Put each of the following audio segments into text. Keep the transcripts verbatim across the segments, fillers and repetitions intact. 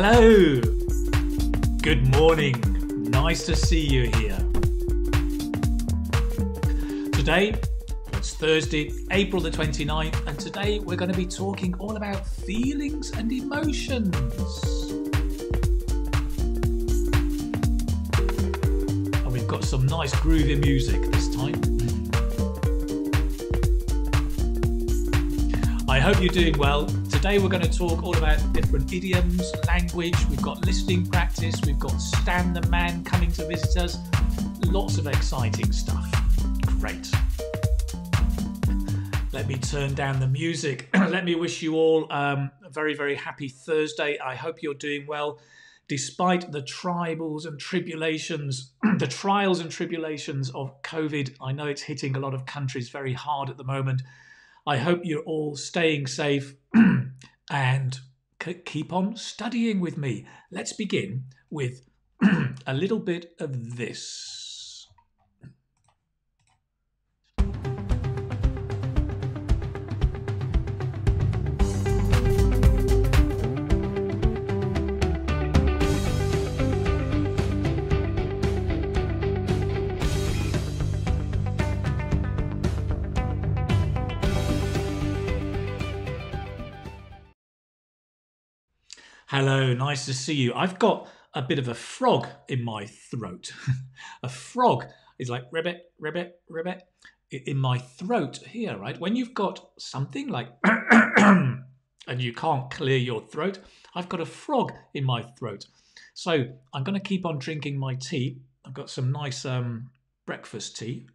Hello, good morning, nice to see you here. Today, it's Thursday, April the twenty-ninth, and today we're going to be talking all about feelings and emotions. And we've got some nice groovy music this time. I hope you're doing well. Today we're going to talk all about different idioms, language, we've got listening practice, we've got Stan the Man coming to visit us, lots of exciting stuff. Great. Let me turn down the music. Let me wish you all um, a very, very happy Thursday. I hope you're doing well despite the trials and tribulations, the trials and tribulations of COVID. I know it's hitting a lot of countries very hard at the moment. I hope you're all staying safe and keep on studying with me. Let's begin with a little bit of this. Hello, nice to see you. I've got a bit of a frog in my throat. A frog is like ribbit, ribbit, ribbit in my throat here, right? When you've got something like and you can't clear your throat, I've got a frog in my throat. So I'm going to keep on drinking my tea. I've got some nice um, breakfast tea.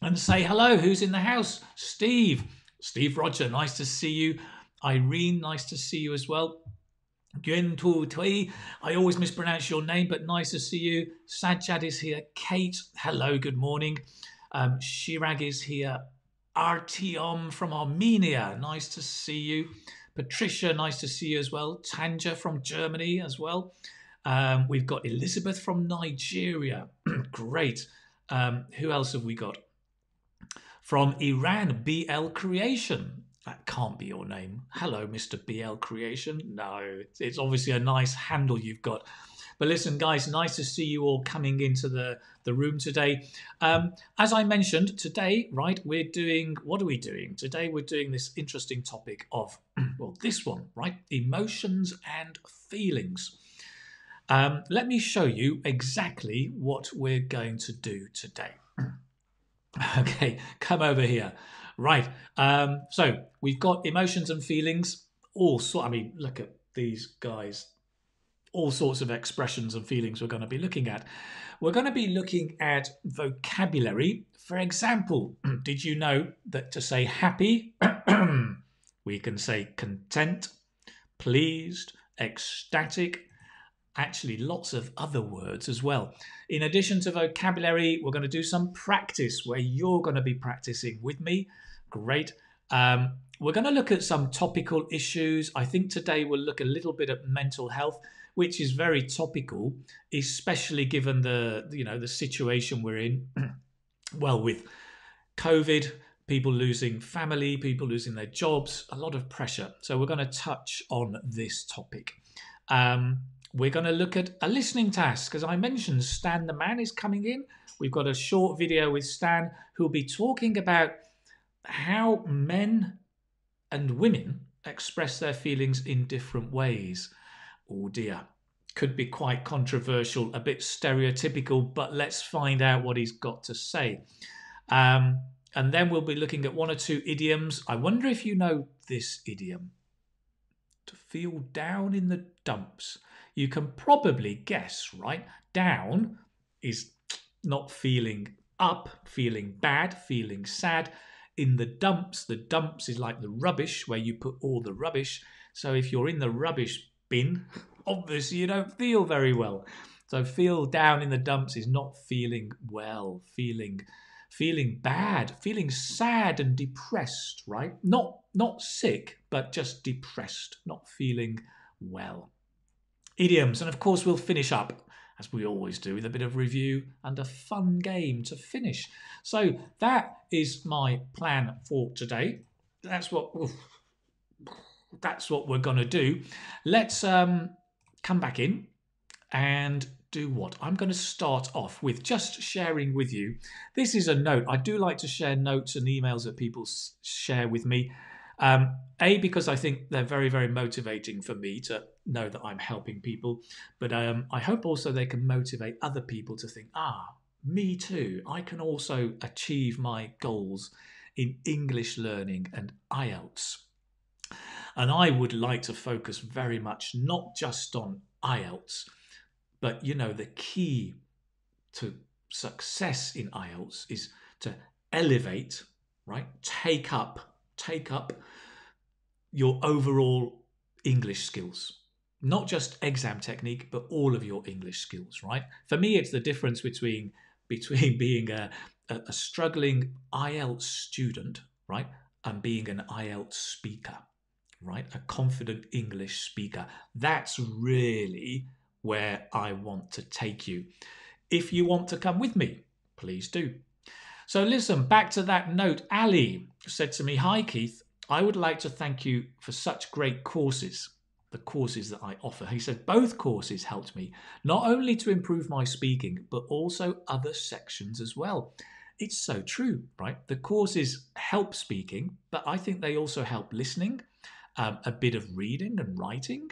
And say hello, who's in the house? Steve, Steve Roger, nice to see you. Irene, nice to see you as well. Yuen Tu Tui, I always mispronounce your name, but nice to see you. Sajjad is here. Kate, hello, good morning. Um, Shirag is here. Artyom from Armenia, nice to see you. Patricia, nice to see you as well. Tanja from Germany as well. Um, we've got Elizabeth from Nigeria. Great. Um, who else have we got? From Iran, B L Creation. That can't be your name. Hello, Mister B L Creation. No, it's obviously a nice handle you've got. But listen, guys, nice to see you all coming into the, the room today. Um, as I mentioned, today, right, we're doing, what are we doing? Today we're doing this interesting topic of, well, this one, right? Emotions and feelings. Um, let me show you exactly what we're going to do today. Okay, come over here. Right, um, so we've got emotions and feelings, all sorts, I mean, look at these guys, all sorts of expressions and feelings we're going to be looking at. We're going to be looking at vocabulary. For example, did you know that to say happy, we can say content, pleased, ecstatic, actually lots of other words as well. In addition to vocabulary, we're going to do some practice where you're going to be practicing with me. Great. Um, we're going to look at some topical issues. I think today we'll look a little bit at mental health, which is very topical, especially given the, you know, the situation we're in. Well, with COVID, people losing family, people losing their jobs, a lot of pressure. So we're going to touch on this topic. Um, We're going to look at a listening task. As I mentioned, Stan the Man is coming in. We've got a short video with Stan who'll be talking about how men and women express their feelings in different ways. Oh dear, could be quite controversial, a bit stereotypical, but let's find out what he's got to say. Um, and then we'll be looking at one or two idioms. I wonder if you know this idiom. To feel down in the dumps. You can probably guess, right? Down is not feeling up, feeling bad, feeling sad. In the dumps, the dumps is like the rubbish where you put all the rubbish. So if you're in the rubbish bin, obviously you don't feel very well. So feel down in the dumps is not feeling well, feeling feeling bad, feeling sad and depressed, right? Not, not sick, but just depressed, not feeling well. Idioms, and of course we'll finish up, as we always do, with a bit of review and a fun game to finish. So that is my plan for today. That's what oof, that's what we're going to do. Let's um, come back in and do what? I'm going to start off with just sharing with you. This is a note. I do like to share notes and emails that people share with me. Um, a, because I think they're very, very motivating for me to know that I'm helping people. But um, I hope also they can motivate other people to think, ah, me too. I can also achieve my goals in English learning and I E L T S. And I would like to focus very much not just on I E L T S, but, you know, the key to success in I E L T S is to elevate, right? Take up, take up your overall English skills. Not just exam technique, but all of your English skills, right? For me, it's the difference between, between being a, a struggling I E L T S student, right? And being an I E L T S speaker, right? A confident English speaker. That's really where I want to take you. If you want to come with me, please do. So listen, back to that note, Ali said to me, hi Keith, I would like to thank you for such great courses, the courses that I offer. He said, both courses helped me, not only to improve my speaking, but also other sections as well. It's so true, right? The courses help speaking, but I think they also help listening, um, a bit of reading and writing,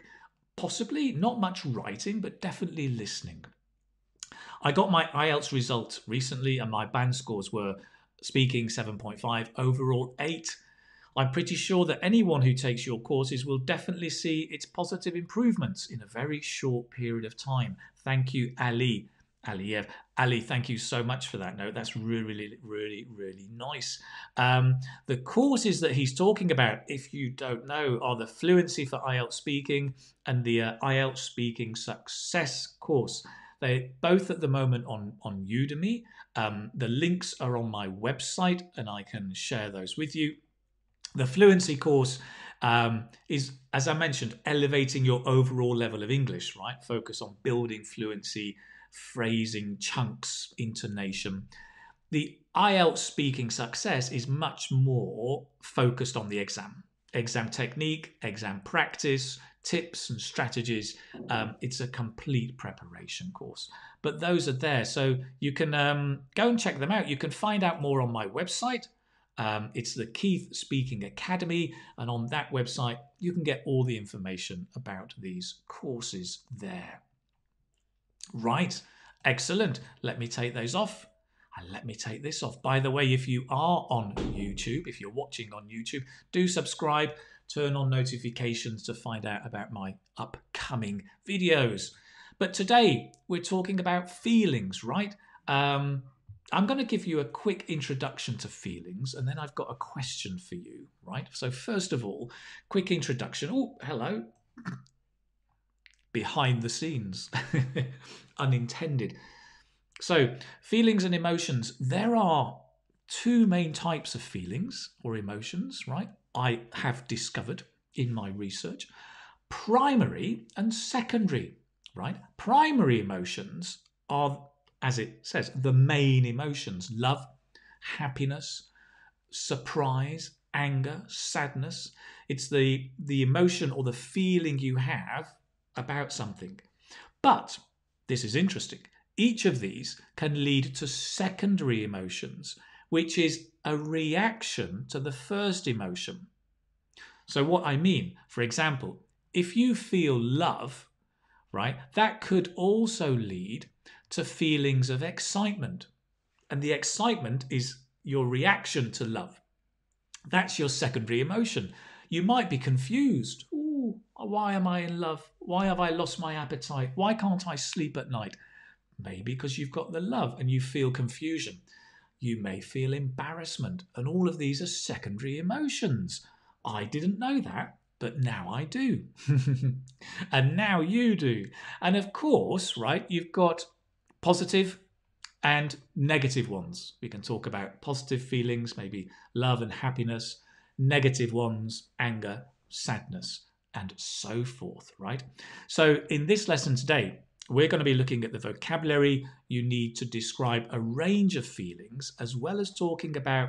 possibly not much writing, but definitely listening. I got my I E L T S result recently and my band scores were speaking seven point five, overall eight. I'm pretty sure that anyone who takes your courses will definitely see its positive improvements in a very short period of time. Thank you, Ali. Aliyev. Ali, thank you so much for that note. That's really, really, really, really nice. Um, the courses that he's talking about, if you don't know, are the Fluency for I E L T S Speaking and the uh, I E L T S Speaking Success course. They're both at the moment on, on Udemy. Um, the links are on my website and I can share those with you. The Fluency course um, is, as I mentioned, elevating your overall level of English, right? Focus on building fluency, phrasing, chunks, intonation. The I E L T S Speaking Success is much more focused on the exam. Exam technique, exam practice, tips and strategies. Um, it's a complete preparation course. But those are there. So you can um, go and check them out. You can find out more on my website. Um, it's the Keith Speaking Academy. And on that website, you can get all the information about these courses there. Right, excellent. Let me take those off and let me take this off. By the way, if you are on YouTube, if you're watching on YouTube, do subscribe, turn on notifications to find out about my upcoming videos. But today we're talking about feelings, right? Um, I'm going to give you a quick introduction to feelings and then I've got a question for you, right? So first of all, quick introduction. Oh, hello. Behind the scenes, unintended. So feelings and emotions, there are two main types of feelings or emotions, right? I have discovered in my research, primary and secondary, right? Primary emotions are, as it says, the main emotions, love, happiness, surprise, anger, sadness. It's the, the emotion or the feeling you have about something. But this is interesting. Each of these can lead to secondary emotions, which is a reaction to the first emotion. So what I mean, for example, if you feel love, right, that could also lead to feelings of excitement. And the excitement is your reaction to love. That's your secondary emotion. You might be confused. Why am I in love? Why have I lost my appetite? Why can't I sleep at night? Maybe because you've got the love and you feel confusion. You may feel embarrassment, and all of these are secondary emotions. I didn't know that, but now I do. And now you do. And of course, right, you've got positive and negative ones. We can talk about positive feelings, maybe love and happiness, negative ones, anger, sadness, and so forth, right? So in this lesson today, we're going to be looking at the vocabulary you need to describe a range of feelings, as well as talking about,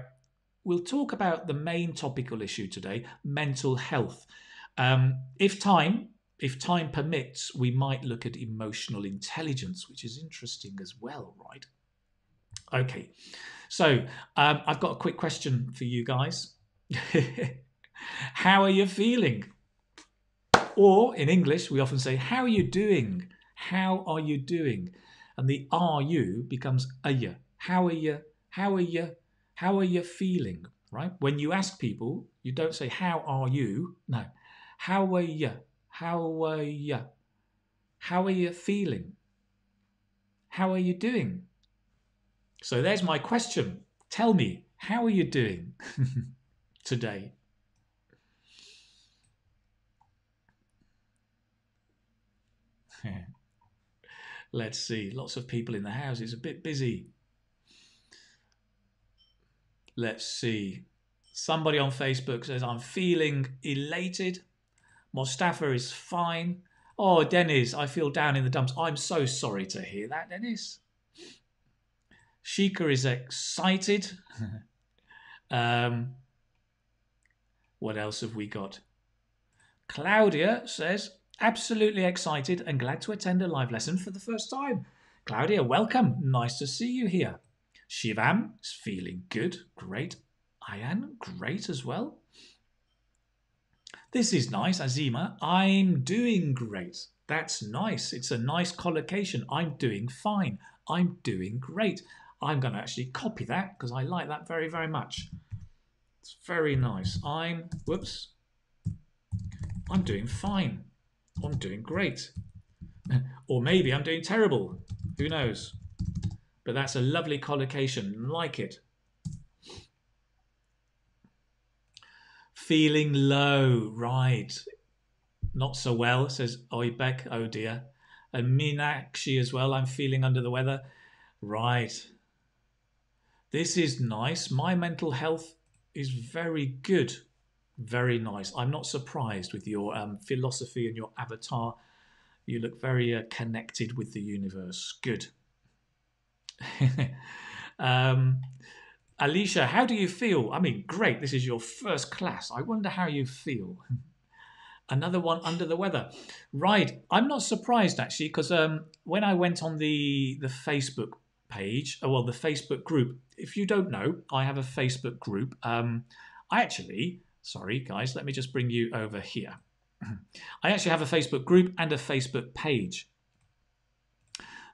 we'll talk about the main topical issue today, mental health. Um, if time, if time permits, we might look at emotional intelligence, which is interesting as well, right? Okay, so um, I've got a quick question for you guys. How are you feeling? Or in English, we often say, how are you doing? How are you doing? And the are you becomes are you. How are you? How are you? How are you feeling? Right? When you ask people, you don't say, how are you? No. How are you? How are you? How are you feeling? How are you doing? So there's my question. Tell me, how are you doing today? Let's see. Lots of people in the house. It's a bit busy. Let's see. Somebody on Facebook says, I'm feeling elated. Mustafa is fine. Oh, Dennis, I feel down in the dumps. I'm so sorry to hear that, Dennis. Sheikah is excited. um, what else have we got? Claudia says, absolutely excited and glad to attend a live lesson for the first time. Claudia, welcome. Nice to see you here. Shivam is feeling good. Great. Ayan, great as well. This is nice. Azima, I'm doing great. That's nice. It's a nice collocation. I'm doing fine. I'm doing great. I'm going to actually copy that because I like that very, very much. It's very nice. I'm, whoops, I'm doing fine. I'm doing great. Or maybe I'm doing terrible. Who knows? But that's a lovely collocation. Like it. Feeling low. Right. Not so well, says Oybek. Oh dear. And Meenakshi as well. I'm feeling under the weather. Right. This is nice. My mental health is very good. Very nice. I'm not surprised with your um, philosophy and your avatar. You look very uh, connected with the universe. Good. um, Alicia, how do you feel? I mean, great. This is your first class. I wonder how you feel. Another one under the weather. Right. I'm not surprised, actually, because um, when I went on the, the Facebook page, oh, well, the Facebook group, if you don't know, I have a Facebook group. Um, I actually... Sorry, guys, let me just bring you over here. I actually have a Facebook group and a Facebook page.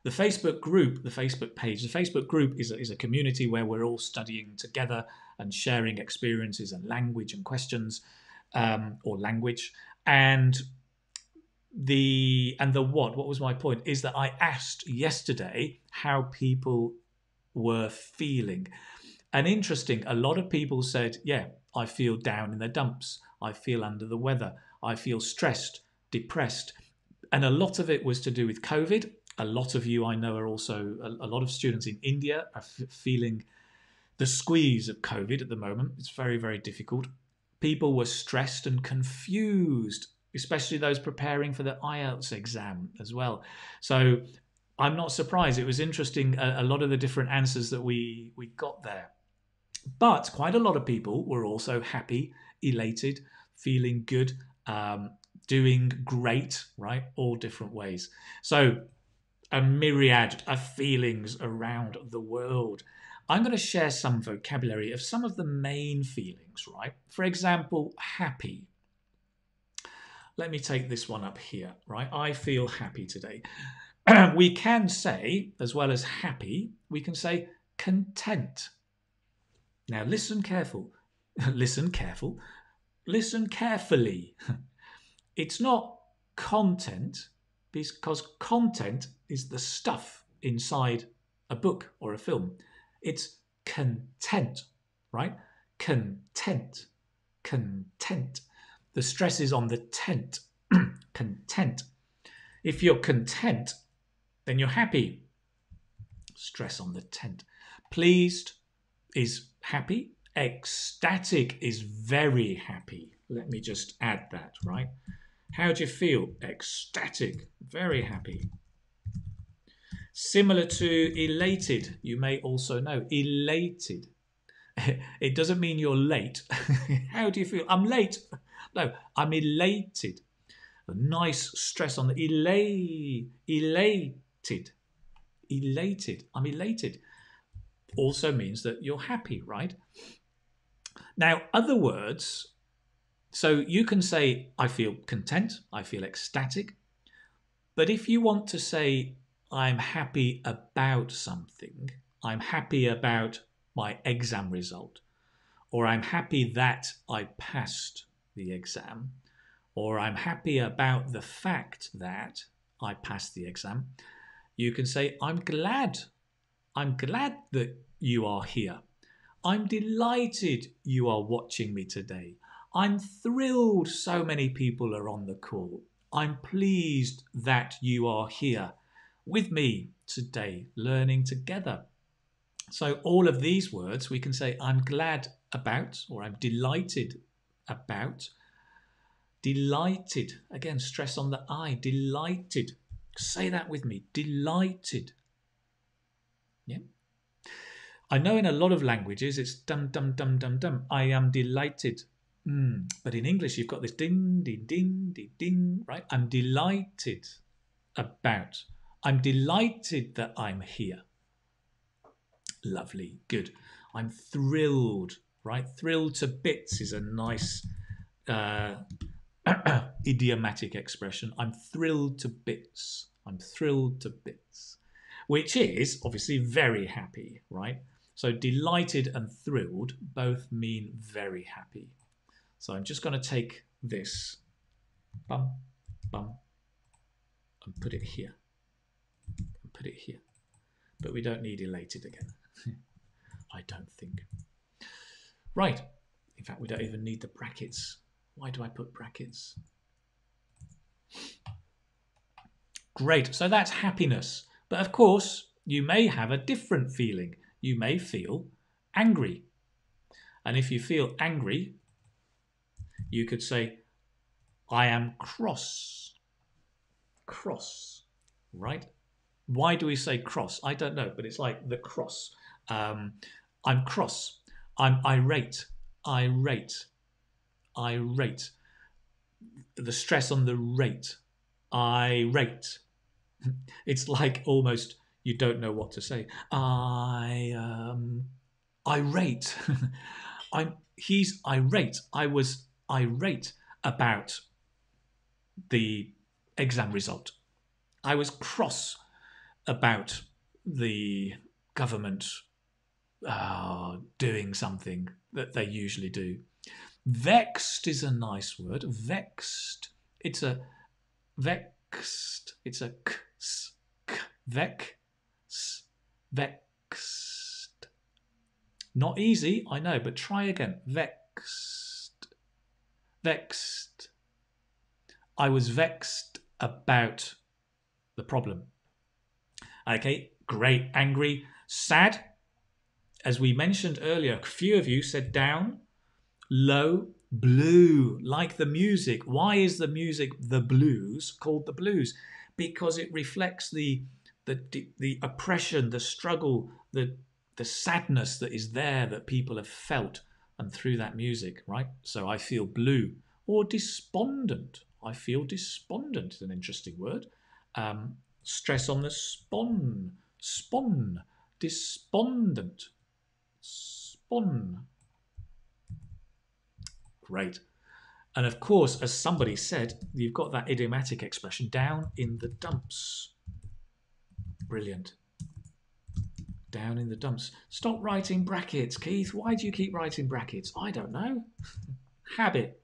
The Facebook group, the Facebook page, the Facebook group is a, is a community where we're all studying together and sharing experiences and language and questions, um, or language. And the and the what, what was my point, is that I asked yesterday how people were feeling. And interesting, a lot of people said, yeah, I feel down in the dumps. I feel under the weather. I feel stressed, depressed. And a lot of it was to do with COVID. A lot of you I know are also, a lot of students in India are f feeling the squeeze of COVID at the moment. It's very, very difficult. People were stressed and confused, especially those preparing for the I E L T S exam as well. So I'm not surprised. It was interesting, a, a lot of the different answers that we, we got there. But quite a lot of people were also happy, elated, feeling good, um, doing great, right? All different ways. So a myriad of feelings around the world. I'm going to share some vocabulary of some of the main feelings, right? For example, happy. Let me take this one up here, right? I feel happy today. We can say, as well as happy, we can say content. Now listen careful, listen careful, listen carefully. It's not content, because content is the stuff inside a book or a film. It's content, right? Content, content. The stress is on the tent, content. If you're content, then you're happy. Stress on the tent. Pleased is happy. Ecstatic is very happy. Let me just add that, right? How do you feel? Ecstatic, very happy. Similar to elated, you may also know. Elated. It doesn't mean you're late. How do you feel? I'm late. No, I'm elated. A nice stress on the elate, elated, elated. I'm elated. Also means that you're happy, right? Now, other words. So you can say, I feel content, I feel ecstatic. But if you want to say, I'm happy about something, I'm happy about my exam result, or I'm happy that I passed the exam, or I'm happy about the fact that I passed the exam, you can say, I'm glad. I'm glad that you are here. I'm delighted you are watching me today. I'm thrilled so many people are on the call. I'm pleased that you are here with me today, learning together. So all of these words, we can say I'm glad about, or I'm delighted about. Delighted, again, stress on the I, delighted. Say that with me, delighted. Yeah. I know in a lot of languages, it's dum, dum, dum, dum, dum. I am delighted. Mm. But in English, you've got this ding, ding, ding, ding, ding, right? I'm delighted about. I'm delighted that I'm here. Lovely, good. I'm thrilled, right? Thrilled to bits is a nice uh, idiomatic expression. I'm thrilled to bits. I'm thrilled to bits, which is obviously very happy, right? So delighted and thrilled both mean very happy. So I'm just going to take this, bum, bum, and put it here, and put it here. But we don't need elated again, I don't think. Right, in fact, we don't even need the brackets. Why do I put brackets? Great, so that's happiness. But of course, you may have a different feeling. You may feel angry. And if you feel angry, you could say, I am cross. Cross, right? Why do we say cross? I don't know, but it's like the cross. Um, I'm cross. I'm irate. Irate. Irate. The stress on the rate. Irate. It's like almost you don't know what to say. I am um, irate. I'm. He's irate. I was irate about the exam result. I was cross about the government uh, doing something that they usually do. Vexed is a nice word. Vexed. It's a vexed. It's a k s k vex vexed. Not easy, I know, but try again. Vexed. Vexed. I was vexed about the problem. Okay, great. Angry. Sad. As we mentioned earlier, a few of you said down, low, blue, like the music. Why is the music, the blues, called the blues? Because it reflects the the, the oppression, the struggle, the, the sadness that is there that people have felt. And through that music, right? So I feel blue or despondent. I feel despondent is an interesting word. Um, stress on the spon, spon, despondent, spon. Great. And of course, as somebody said, you've got that idiomatic expression, down in the dumps. Brilliant. Down in the dumps. Stop writing brackets, Keith. Why do you keep writing brackets? I don't know. Habit.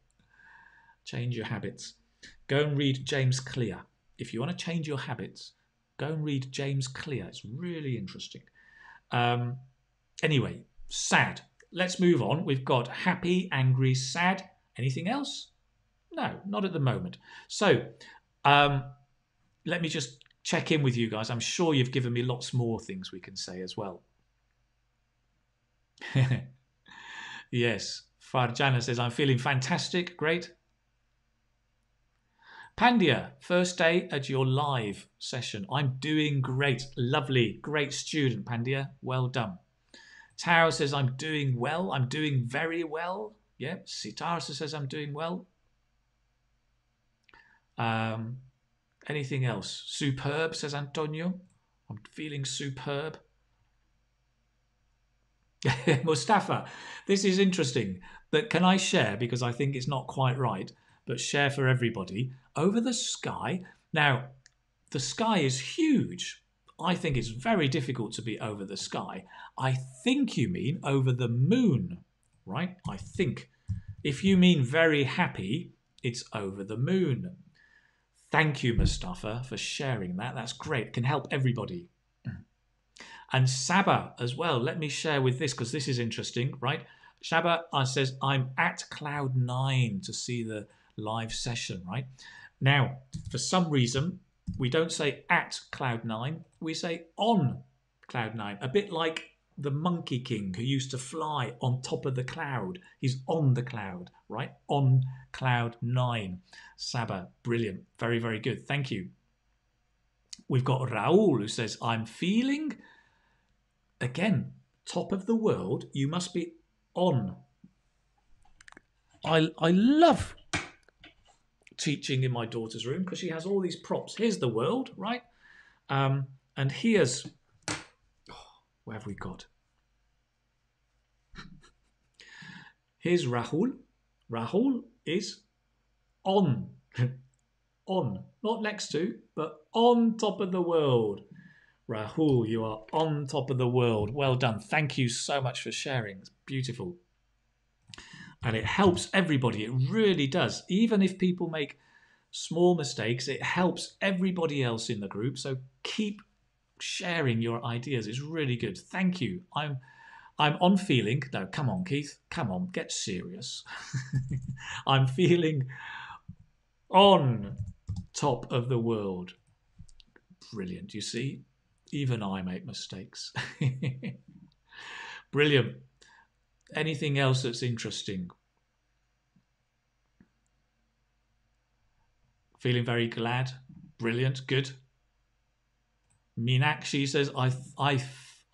Change your habits. Go and read James Clear. If you want to change your habits, go and read James Clear. It's really interesting. Um, anyway, sad. Let's move on. We've got happy, angry, sad. Anything else? No, not at the moment. So um, let me just check in with you guys. I'm sure you've given me lots more things we can say as well. Yes, Farjana says, I'm feeling fantastic. Great. Pandya, first day at your live session. I'm doing great. Lovely. Great student, Pandya. Well done. Tao says, I'm doing well. I'm doing very well. Yeah. Sitarsa says, I'm doing well. Um, anything else? Superb, says Antonio. I'm feeling superb. Mustafa, this is interesting. But can I share, because I think it's not quite right, but share for everybody, over the sky. Now, the sky is huge. I think it's very difficult to be over the sky. I think you mean over the moon, right? I think. If you mean very happy, it's over the moon. Thank you, Mustafa, for sharing that. That's great. It can help everybody. And Saba as well. Let me share with this because this is interesting, right? Saba says, I'm at cloud nine to see the live session, right? Now, for some reason, we don't say at cloud nine, we say on cloud nine, a bit like the Monkey King who used to fly on top of the cloud. He's on the cloud, right? On cloud nine. Saba, brilliant. Very, very good. Thank you. We've got Raul who says, I'm feeling, again, top of the world. You must be on. I, I love teaching in my daughter's room because she has all these props. Here's the world, right? Um, and here's... Where have we got? Here's Rahul. Rahul is on. On. Not next to, but on top of the world. Rahul, you are on top of the world. Well done. Thank you so much for sharing. It's beautiful. And it helps everybody. It really does. Even if people make small mistakes, it helps everybody else in the group. So keep sharing your ideas is really good. Thank you. I'm I'm on feeling. No, come on, Keith. Come on, get serious. I'm feeling on top of the world. Brilliant. You see, even I make mistakes. Brilliant. Anything else that's interesting? Feeling very glad. Brilliant. Good. Meenakshi says, I, I,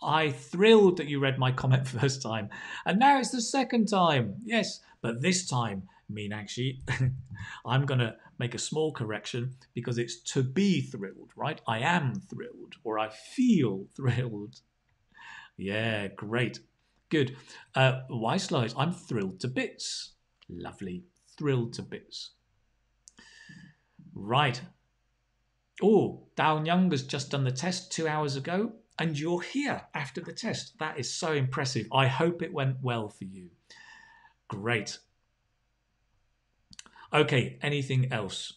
I thrilled that you read my comment first time. And now it's the second time. Yes, but this time, Meenakshi, I'm going to make a small correction because it's to be thrilled, right? I am thrilled or I feel thrilled. Yeah, great. Good. Uh, why slides? I'm thrilled to bits. Lovely. Thrilled to bits. Right. Oh, Dao Nyung has just done the test two hours ago, and you're here after the test. That is so impressive. I hope it went well for you. Great. Okay, anything else?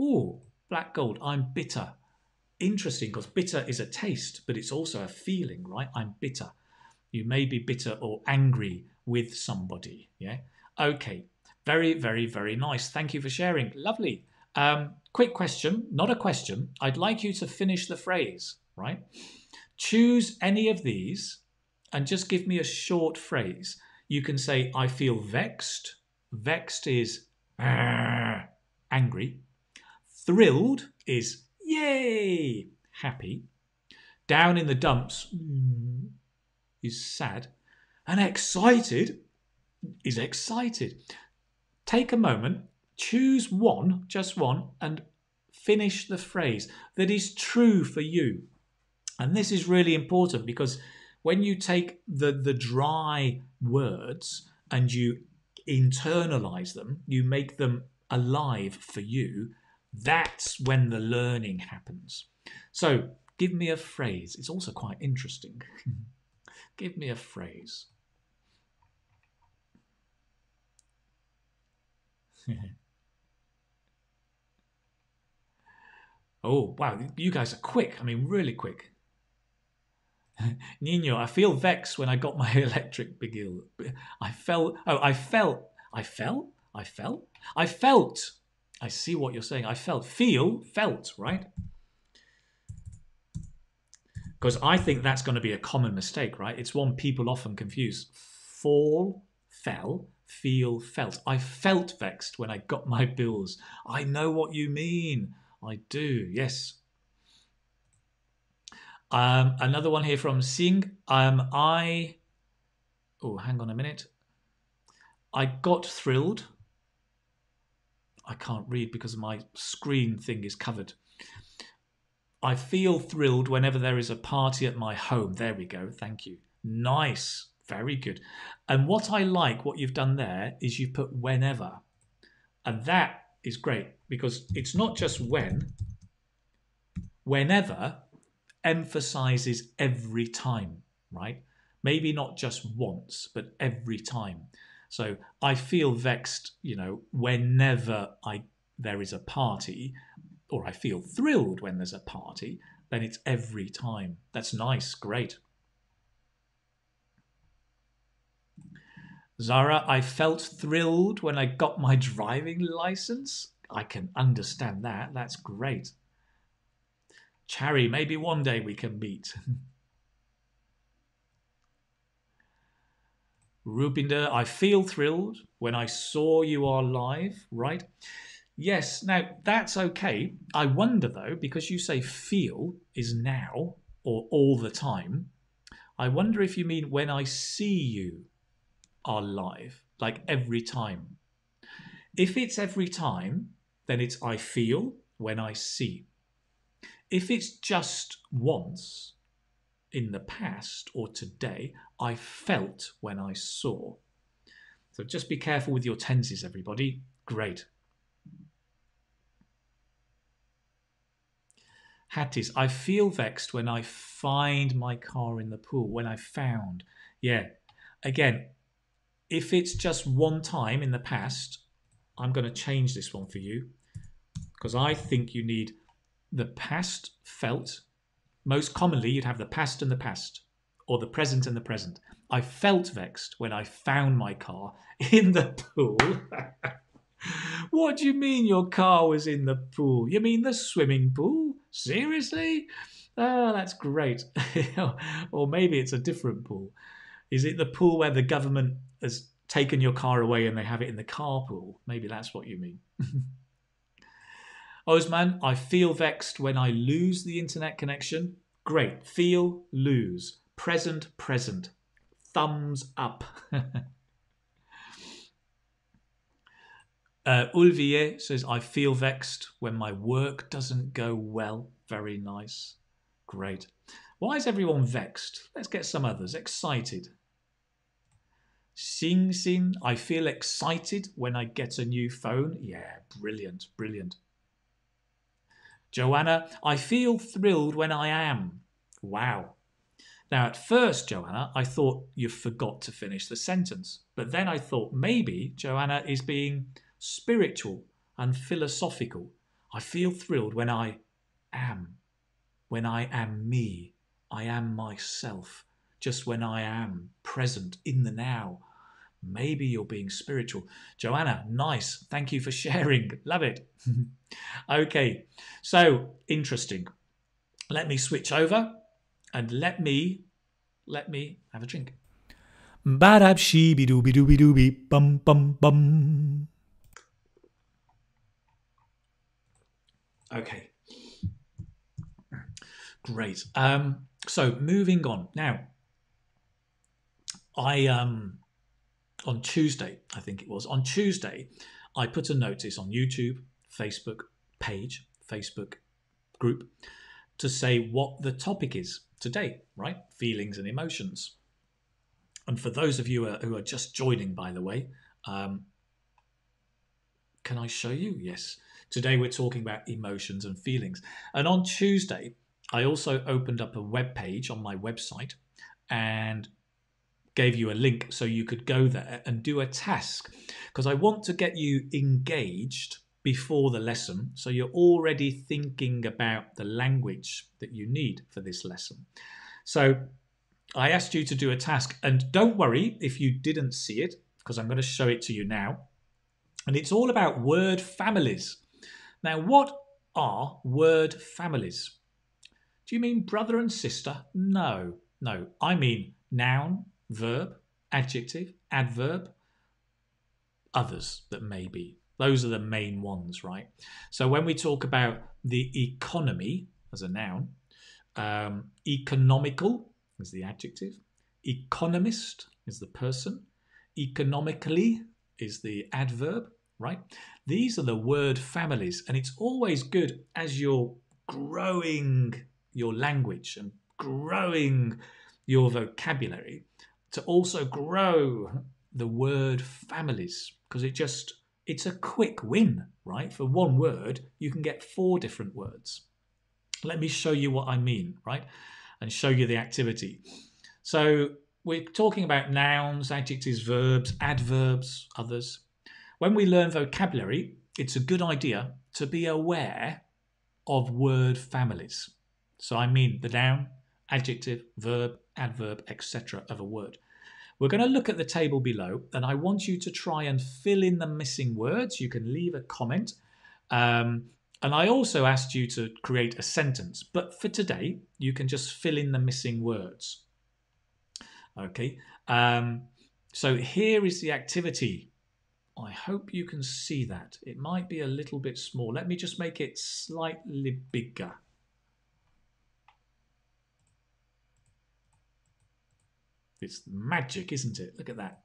Oh, black gold, I'm bitter. Interesting, because bitter is a taste, but it's also a feeling, right? I'm bitter. You may be bitter or angry with somebody, yeah? Okay, very, very, very nice. Thank you for sharing. Lovely. Um, quick question, not a question. I'd like you to finish the phrase, right? Choose any of these and just give me a short phrase. You can say, I feel vexed. Vexed is angry. Thrilled is yay, happy. Down in the dumps is sad. And excited is excited. Take a moment. Choose one, just one, and finish the phrase that is true for you. And this is really important because when you take the, the dry words and you internalize them, you make them alive for you, that's when the learning happens. So give me a phrase. It's also quite interesting. Give me a phrase. Oh, wow, you guys are quick. I mean, really quick. Nino, I feel vexed when I got my electric bill. I felt, oh, I felt, I felt, I felt, I felt. I see what you're saying. I felt, feel, felt, right? Because I think that's going to be a common mistake, right? It's one people often confuse. Fall, fell, feel, felt. I felt vexed when I got my bills. I know what you mean. I do, yes. Um, another one here from Singh. Um, I, oh, hang on a minute. I got thrilled. I can't read because my screen thing is covered. I feel thrilled whenever there is a party at my home. There we go. Thank you. Nice. Very good. And what I like, what you've done there, is you've put whenever. And that is great because it's not just when. Whenever emphasizes every time, right? Maybe not just once, but every time. So I feel vexed, you know, whenever I there is a party, or I feel thrilled when there's a party, then it's every time. That's nice, great. Zara, I felt thrilled when I got my driving license. I can understand that, that's great. Chari, maybe one day we can meet. Rubinder, I feel thrilled when I saw you are live, right? Yes, now that's okay. I wonder though, because you say feel is now or all the time, I wonder if you mean when I see you are live, like every time. If it's every time, then it's I feel when I see. If it's just once, in the past or today, I felt when I saw. So just be careful with your tenses, everybody. Great. Hatties, I feel vexed when I find my car in the pool. When I found. Yeah. Again, if it's just one time in the past, I'm going to change this one for you because I think you need the past felt. Most commonly, you'd have the past and the past, or the present and the present. I felt vexed when I found my car in the pool. What do you mean your car was in the pool? You mean the swimming pool? Seriously? Oh, that's great. Or maybe it's a different pool. Is it the pool where the government has taken your car away and they have it in the carpool? Maybe that's what you mean. Osman, I feel vexed when I lose the internet connection. Great. Feel, lose. Present, present. Thumbs up. uh, Ulvier says, I feel vexed when my work doesn't go well. Very nice. Great. Why is everyone vexed? Let's get some others. Excited. Sing, sing. I feel excited when I get a new phone. Yeah, brilliant, brilliant. Joanna, I feel thrilled when I am. Wow. Now, at first, Joanna, I thought you forgot to finish the sentence. But then I thought maybe Joanna is being spiritual and philosophical. I feel thrilled when I am. When I am me. I am myself. Just when I am present in the now. Maybe you're being spiritual. Joanna, nice. Thank you for sharing. Love it. Okay, so interesting. Let me switch over and let me, let me have a drink. Badab sheeby dooby dooby dooby bum bum bum. Okay, great. Um, so moving on now. I um. On Tuesday, I think it was, on Tuesday, I put a notice on YouTube, Facebook page, Facebook group, to say what the topic is today, right? Feelings and emotions. And for those of you who are just joining, by the way, um, can I show you? Yes. Today we're talking about emotions and feelings. And on Tuesday, I also opened up a web page on my website and gave you a link so you could go there and do a task because I want to get you engaged before the lesson so you're already thinking about the language that you need for this lesson. So I asked you to do a task, and don't worry if you didn't see it because I'm going to show it to you now. And it's all about word families. Now, what are word families? Do you mean brother and sister? No, no. I mean noun, verb, adjective, adverb, others that may be. Those are the main ones, right? So when we talk about the economy as a noun, um, economical is the adjective, economist is the person, economically is the adverb, right? These are the word families, and it's always good as you're growing your language and growing your vocabulary to also grow the word families, because it just, it's a quick win, right? For one word, you can get four different words. Let me show you what I mean, right? And show you the activity. So we're talking about nouns, adjectives, verbs, adverbs, others. When we learn vocabulary, it's a good idea to be aware of word families. So I mean the noun, adjective, verb, adverb, et cetera of a word. We're going to look at the table below, and I want you to try and fill in the missing words. You can leave a comment. Um, And I also asked you to create a sentence, but for today, you can just fill in the missing words. Okay, um, so here is the activity. I hope you can see that. It might be a little bit small. Let me just make it slightly bigger. It's magic, isn't it? Look at that.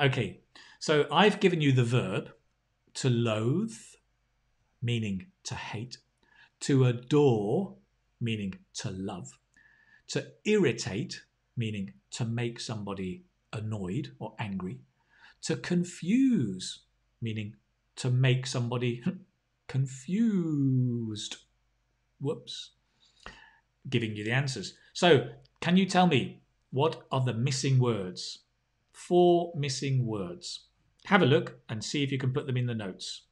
Okay, so I've given you the verb to loathe, meaning to hate, to adore, meaning to love, to irritate, meaning to make somebody annoyed or angry, to confuse, meaning to make somebody confused. Whoops. Giving you the answers. So can you tell me what are the missing words? Four missing words. Have a look and see if you can put them in the notes.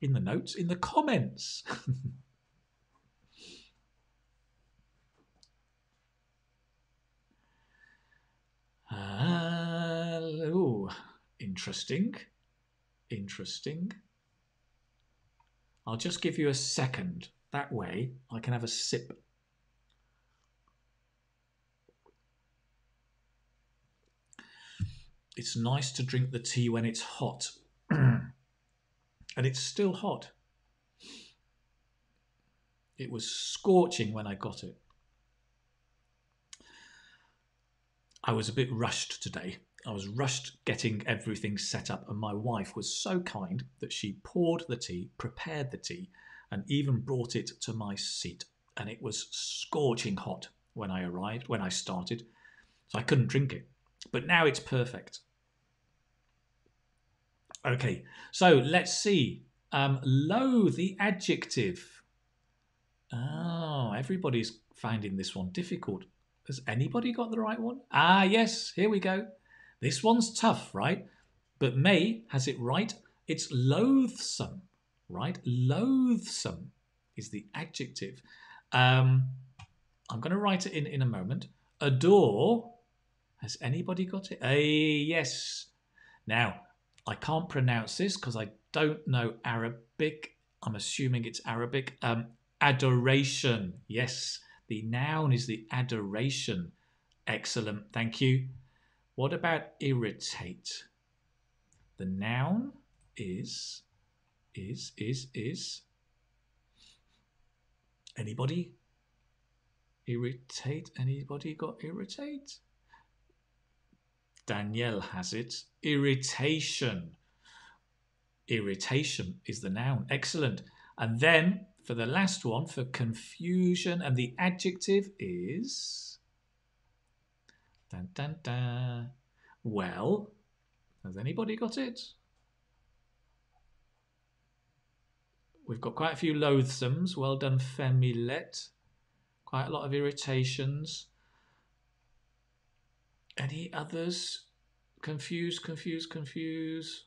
In the notes, in the comments. uh, oh, interesting, interesting. I'll just give you a second. That way I can have a sip. It's nice to drink the tea when it's hot. And it's still hot. It was scorching when I got it. I was a bit rushed today. I was rushed getting everything set up, and my wife was so kind that she poured the tea, prepared the tea, and even brought it to my seat. And it was scorching hot when I arrived, when I started, so I couldn't drink it. But now it's perfect. Okay, so let's see. Um, loathe, the adjective. Oh, everybody's finding this one difficult. Has anybody got the right one? Ah, yes, here we go. This one's tough, right? But May has it right. It's loathsome, right? Loathsome is the adjective. Um, I'm going to write it in in a moment. Adore. Has anybody got it? Hey, yes. Now, I can't pronounce this because I don't know Arabic. I'm assuming it's Arabic. Um, adoration. Yes, the noun is the adoration. Excellent. Thank you. What about irritate? The noun is, is, is, is. Anybody? Irritate. Anybody got irritate? Danielle has it. Irritation. Irritation is the noun. Excellent. And then for the last one, for confusion, and the adjective is... Dun, dun, dun. Well, has anybody got it? We've got quite a few loathsomes. Well done, Femilette. Quite a lot of irritations. Any others? Confuse, confuse, confuse.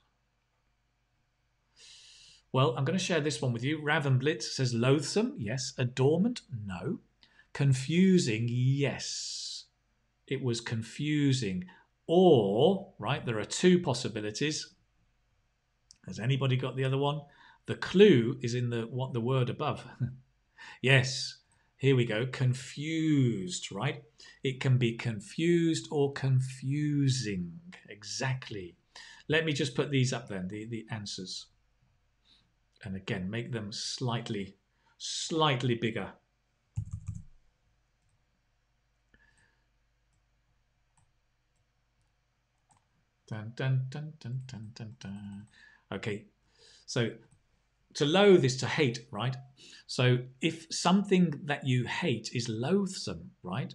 Well, I'm going to share this one with you. Ravenblitz says loathsome, yes. Adornment, no. Confusing, yes. It was confusing. Or, right, there are two possibilities. Has anybody got the other one? The clue is in the what the word above. Yes. Here we go, confused, right? It can be confused or confusing, exactly. Let me just put these up then, the, the answers. And again, make them slightly, slightly bigger. Dun, dun, dun, dun, dun, dun, dun. Okay, so to loathe is to hate, right? So if something that you hate is loathsome, right?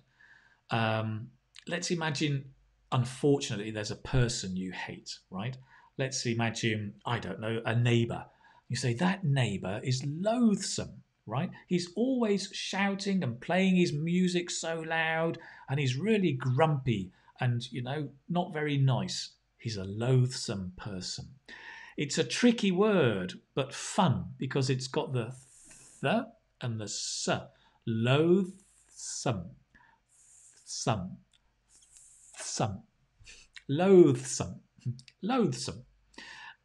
Um, let's imagine, unfortunately, there's a person you hate, right? Let's imagine, I don't know, a neighbour. You say, that neighbour is loathsome, right? He's always shouting and playing his music so loud, and he's really grumpy and, you know, not very nice. He's a loathsome person. It's a tricky word, but fun, because it's got the th and the s. Loathsome. Some. Some. Loathsome. Loathsome.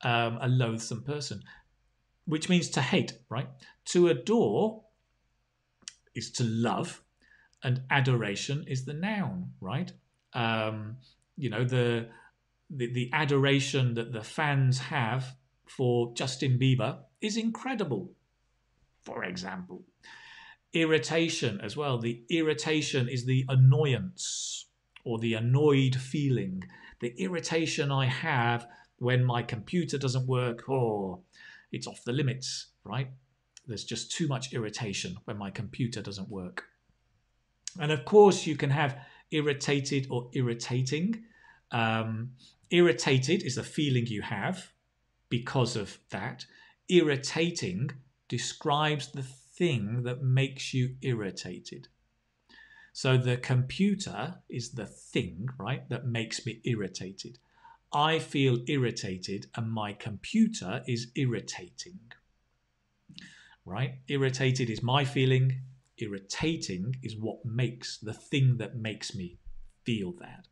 Um, a loathsome person. Which means to hate, right? To adore is to love, and adoration is the noun, right? Um, you know, the, the the adoration that the fans have for Justin Bieber is incredible, for example. Irritation as well. The irritation is the annoyance or the annoyed feeling. The irritation I have when my computer doesn't work, or it's off the limits, right? There's just too much irritation when my computer doesn't work. And of course, you can have irritated or irritating. Um, irritated is a feeling you have because of that. Irritating describes the thing that makes you irritated. So the computer is the thing, right, that makes me irritated. I feel irritated and my computer is irritating, right? Irritated is my feeling. Irritating is what makes, the thing that makes me feel that.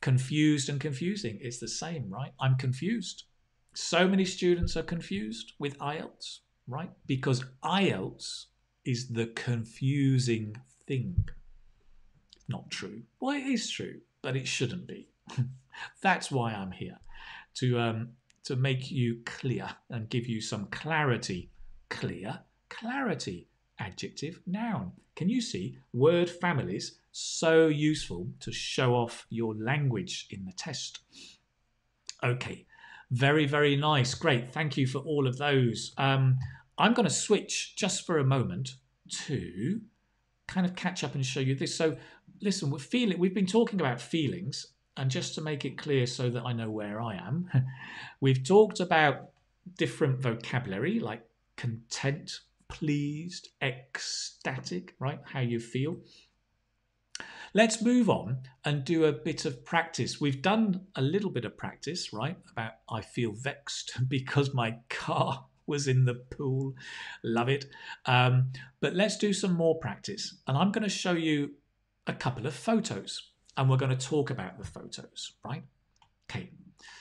Confused and confusing, it's the same, right? I'm confused. So many students are confused with I E L T S, right? Because I E L T S is the confusing thing. Not true. Well, it is true, but it shouldn't be. That's why I'm here, to um, to make you clear and give you some clarity. Clear, clarity, adjective, noun. Can you see word families so useful to show off your language in the test? Okay, very, very nice. Great. Thank you for all of those. Um, I'm going to switch just for a moment to kind of catch up and show you this. So listen, we're feeling, we've been talking about feelings. And just to make it clear so that I know where I am, we've talked about different vocabulary like content, pleased, ecstatic, right? How you feel. Let's move on and do a bit of practice. We've done a little bit of practice, right? About I feel vexed because my car was in the pool. Love it. Um, but let's do some more practice. And I'm going to show you a couple of photos. And we're going to talk about the photos, right? Okay,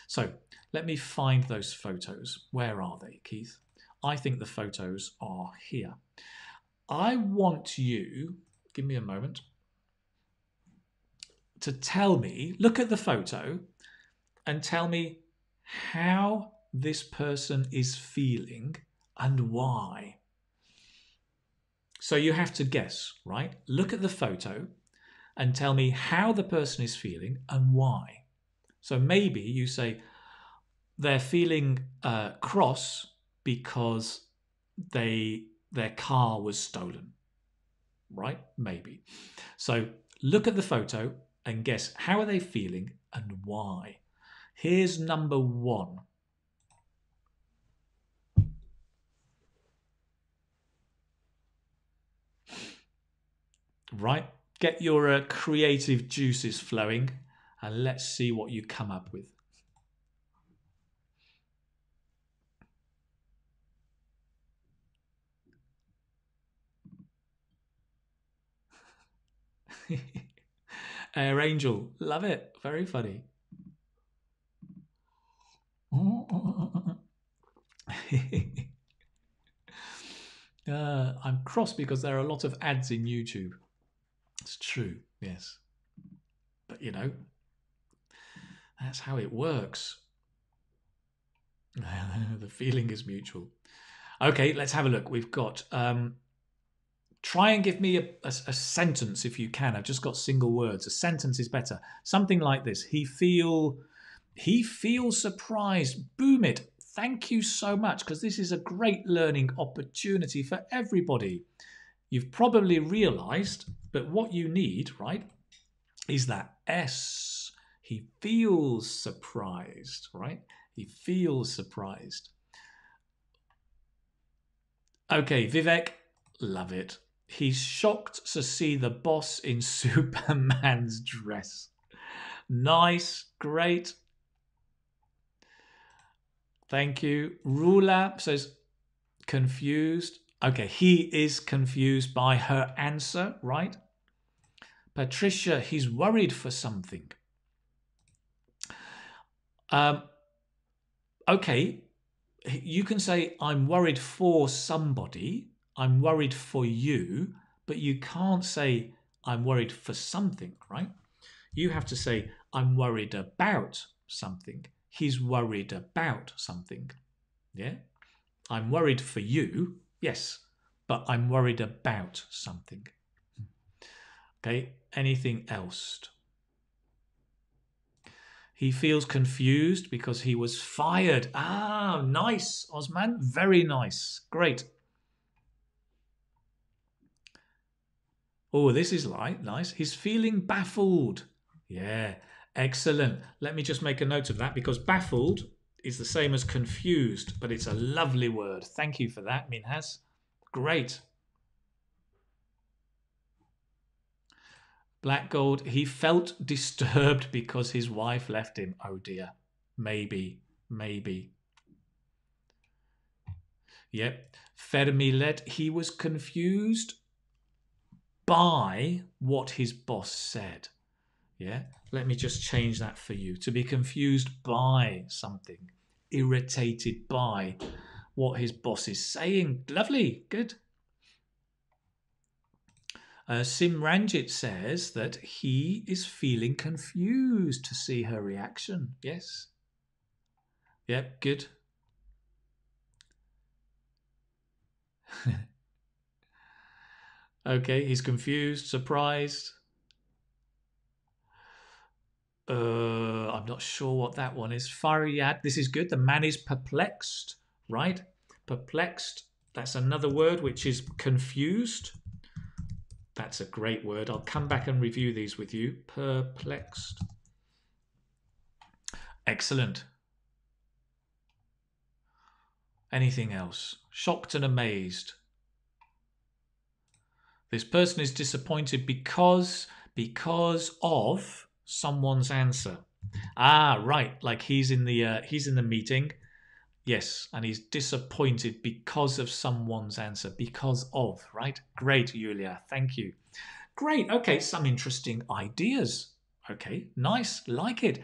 so let me find those photos. Where are they, Keith? I think the photos are here. I want you, give me a moment, to tell me, look at the photo and tell me how this person is feeling and why. So you have to guess, right? Look at the photo and tell me how the person is feeling and why. So maybe you say they're feeling uh, cross because they their car was stolen, right? Maybe. So look at the photo and guess how are they feeling and why. Here's number one. Right? Get your uh, creative juices flowing and let's see what you come up with. Air Angel, love it. Very funny. uh, I'm cross because there are a lot of ads in YouTube. It's true, yes. But, you know, that's how it works. The feeling is mutual. Okay, let's have a look. We've got, um, try and give me a, a, a sentence if you can. I've just got single words. A sentence is better. Something like this. He feel, he feels surprised. Boom it. thank you so much, because this is a great learning opportunity for everybody. You've probably realized, but what you need, right, is that S. He feels surprised, right? He feels surprised. Okay, Vivek, love it. He's shocked to see the boss in Superman's dress. Nice, great. Thank you. Rula says, confused. Okay, he is confused by her answer, right? Patricia, he's worried for something. Um, okay, you can say, I'm worried for somebody. I'm worried for you, but you can't say, I'm worried for something, right? You have to say, I'm worried about something. He's worried about something, yeah? I'm worried for you, yes, but I'm worried about something. Okay, anything else? He feels confused because he was fired. Ah, nice, Osman, very nice, great. Oh, this is light, nice. He's feeling baffled. Yeah, excellent. Let me just make a note of that, because baffled is the same as confused, but it's a lovely word. Thank you for that, Minhas. Great. Black Gold, he felt disturbed because his wife left him. Oh dear, maybe, maybe. Yep, Fermilet, he was confused by what his boss said. Yeah, let me just change that for you. To be confused by something, irritated by what his boss is saying. Lovely, good. Uh, Simranjit says that he is feeling confused to see her reaction. Yes. Yep, good. Okay, he's confused, surprised. Uh, I'm not sure what that one is. Faryad, this is good. The man is perplexed, right? Perplexed, that's another word which is confused. That's a great word. I'll come back and review these with you. Perplexed. Excellent. Anything else? Shocked and amazed. This person is disappointed because, because of someone's answer. Ah, right. Like he's in the, uh, he's in the meeting. Yes. And he's disappointed because of someone's answer. Because of, right? Great, Julia. Thank you. Great. Okay. Some interesting ideas. Okay. Nice. Like it.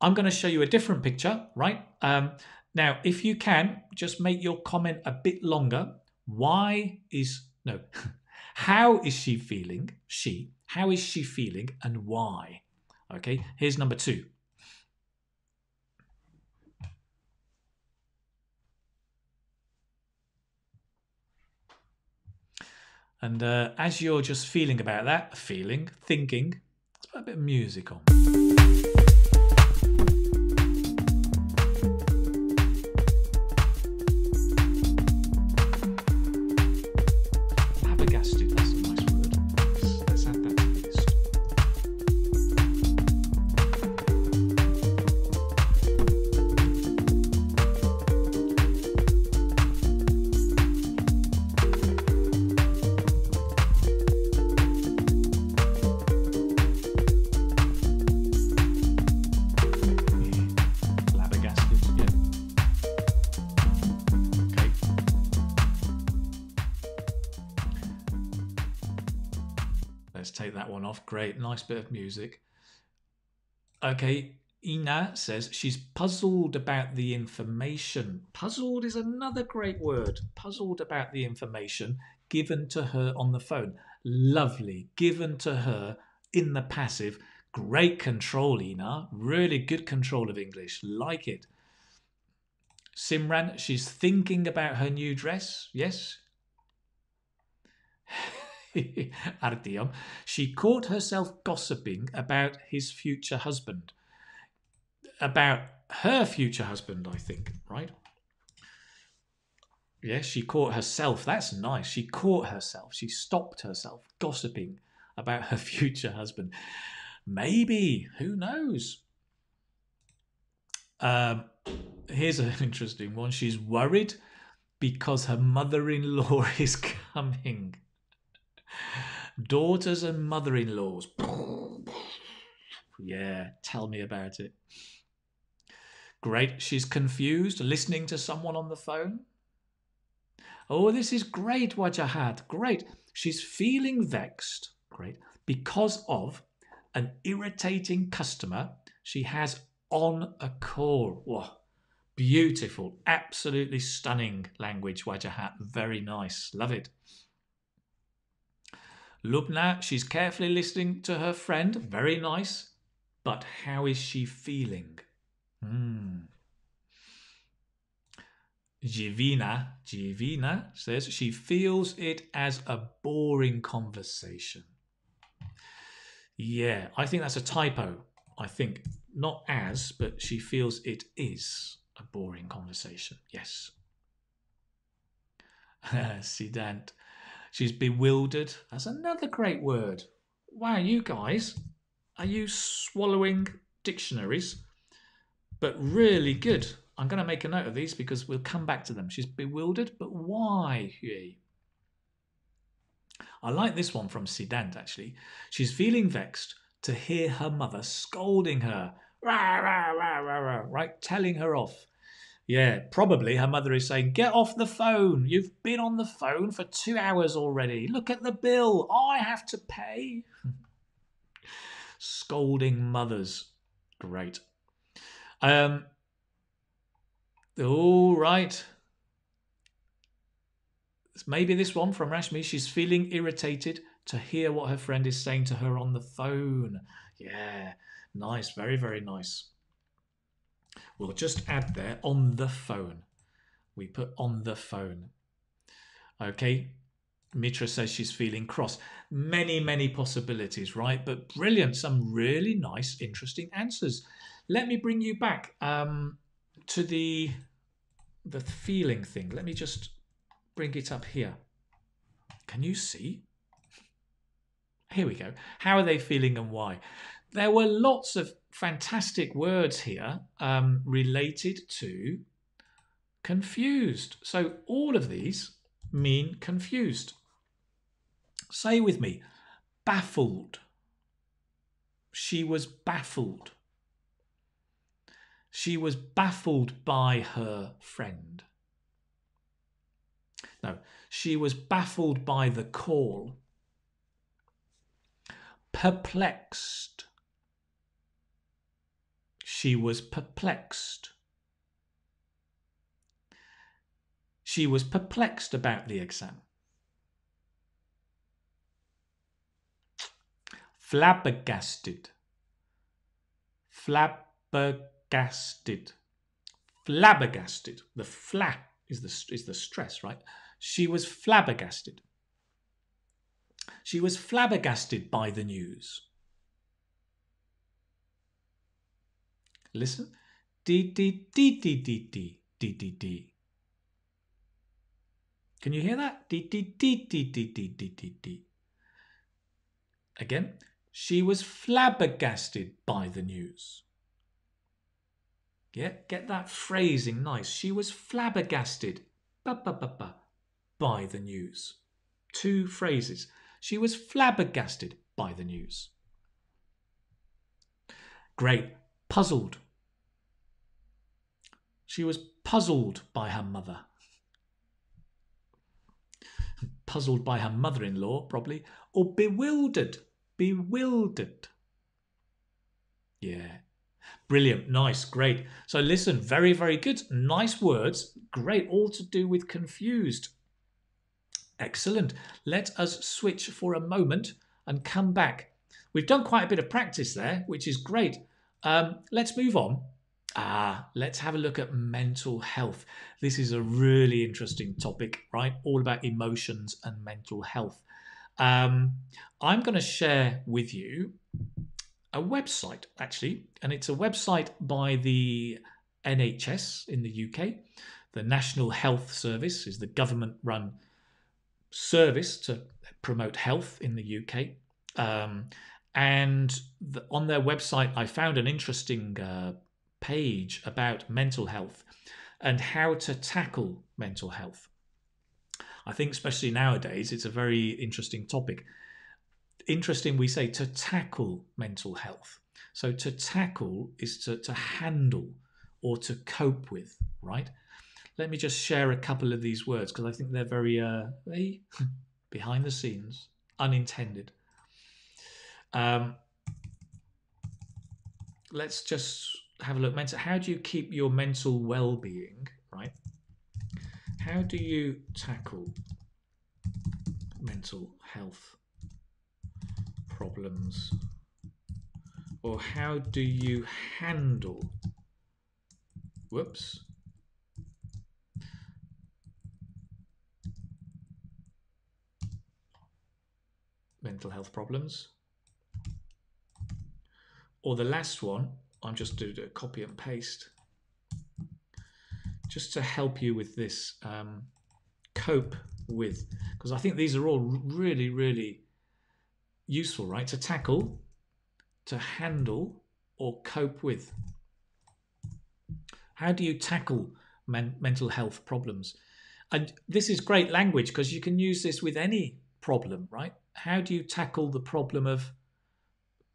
I'm going to show you a different picture, right? Um, now, if you can, just make your comment a bit longer. Why is, no... How is she feeling? She. How is she feeling and why? Okay, here's number two. And uh, as you're just feeling about that, feeling, thinking, let's put a bit of music on. Great, nice bit of music. Okay, Ina says she's puzzled about the information. Puzzled is another great word. Puzzled about the information given to her on the phone. Lovely, given to her in the passive. Great control, Ina. Really good control of English. Like it. Simran, she's thinking about her new dress. Yes. Artyom, she caught herself gossiping about his future husband. About her future husband, I think, right? Yeah, she caught herself. That's nice. She caught herself. She stopped herself gossiping about her future husband. Maybe. Who knows? Um, here's an interesting one. She's worried because her mother-in-law is coming. Daughters and mother-in-laws. Yeah, tell me about it. Great. She's confused listening to someone on the phone. Oh, this is great, Wajahat. Great. She's feeling vexed. Great. Because of an irritating customer she has on a call. Wow. Beautiful. Absolutely stunning language, Wajahat. Very nice. Love it. Lubna, she's carefully listening to her friend. Very nice. But how is she feeling? Hmm. Jivina, Jivina says she feels it as a boring conversation. Yeah, I think that's a typo. I think not as, but she feels it is a boring conversation. Yes. Sidant, she's bewildered. That's another great word. Wow, you guys, are you swallowing dictionaries? But really good. I'm going to make a note of these because we'll come back to them. She's bewildered, but why? I like this one from Sidant, actually. She's feeling vexed to hear her mother scolding her. Rah, rah, rah, rah, rah, right? Telling her off. Yeah, probably her mother is saying, get off the phone. You've been on the phone for two hours already. Look at the bill. I have to pay. Scolding mothers. Great. Um... All right. Maybe this one from Rashmi. She's feeling irritated to hear what her friend is saying to her on the phone. Yeah, nice. Very, very nice. We'll just add there on the phone. We put on the phone. Okay. Mitra says she's feeling cross. Many, many possibilities, right? But brilliant. Some really nice, interesting answers. Let me bring you back. Um... to the the feeling thing. Let me just bring it up here. Can you see? Here we go. How are they feeling and why? There were lots of fantastic words here um, related to confused. So all of these mean confused. Say with me, baffled. She was baffled. She was baffled by her friend. No, she was baffled by the call. Perplexed. She was perplexed. She was perplexed about the exam. Flabbergasted. Flabbergasted. Gasted, flabbergasted. The fla is the is the stress, right? She was flabbergasted. She was flabbergasted by the news. Listen, d d d d d d d d d. Can you hear that? D d d d d d d d d. Again, she was flabbergasted by the news. Yeah, get that phrasing nice. She was flabbergasted ba, ba, ba, ba, by the news. Two phrases. She was flabbergasted by the news. Great. Puzzled. She was puzzled by her mother. Puzzled by her mother-in-law, probably. Or bewildered. Bewildered. Yeah. Brilliant. Nice. Great. So listen, very, very good. Nice words. Great. All to do with confused. Excellent. Let us switch for a moment and come back. We've done quite a bit of practice there, which is great. Um, let's move on. Ah, let's have a look at mental health. This is a really interesting topic, right? All about emotions and mental health. Um, I'm going to share with you a website, actually, and it's a website by the N H S in the U K The National Health Service is the government-run service to promote health in the U K. Um, and the, on their website, I found an interesting uh, page about mental health and how to tackle mental health. I think especially nowadays, it's a very interesting topic. Interesting, we say to tackle mental health. So to tackle is to, to handle or to cope with, right? Let me just share a couple of these words because I think they're very, uh, very behind the scenes, unintended. Um, let's just have a look. Mental, how do you keep your mental well-being, right? How do you tackle mental health problems? Or how do you handle, whoops, mental health problems? Or the last one, I'm just doing a copy and paste, just to help you with this, um, cope with, because I think these are all really, really useful, right? To tackle, to handle, or cope with. How do you tackle men mental health problems? And this is great language because you can use this with any problem, right? How do you tackle the problem of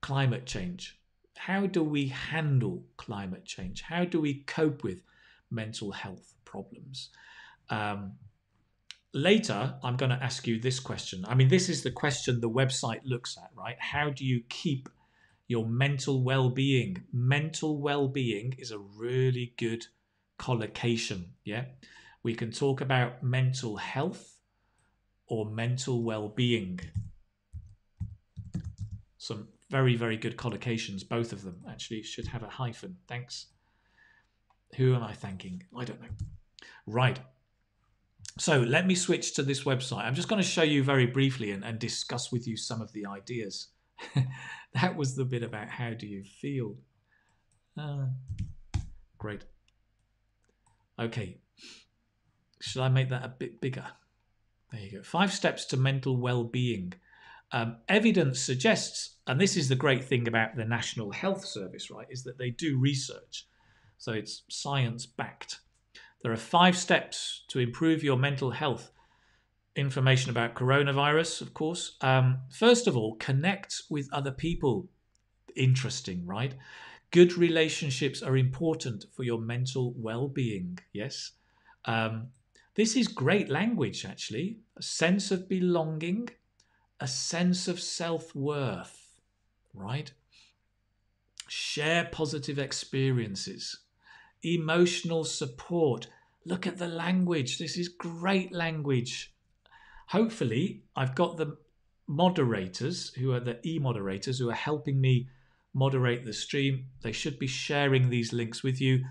climate change? How do we handle climate change? How do we cope with mental health problems? Um, later, I'm going to ask you this question. I mean, this is the question the website looks at, right? How do you keep your mental well-being? Mental well-being is a really good collocation, yeah? We can talk about mental health or mental well-being. Some very, very good collocations, both of them actually should have a hyphen. Thanks. Who am I thanking? I don't know. Right. So let me switch to this website. I'm just going to show you very briefly and, and discuss with you some of the ideas. That was the bit about how do you feel. Uh, great. Okay. Should I make that a bit bigger? There you go. Five steps to mental well-being. Um, evidence suggests, and this is the great thing about the National Health Service, right, is that they do research. So it's science-backed. There are five steps to improve your mental health. Information about coronavirus, of course. Um, first of all, connect with other people. Interesting, right? Good relationships are important for your mental well-being, yes? Um, this is great language, actually. A sense of belonging, a sense of self-worth, right? Share positive experiences. Emotional support. Look at the language. This is great language. Hopefully, I've got the moderators who are the e-moderators who are helping me moderate the stream. They should be sharing these links with you.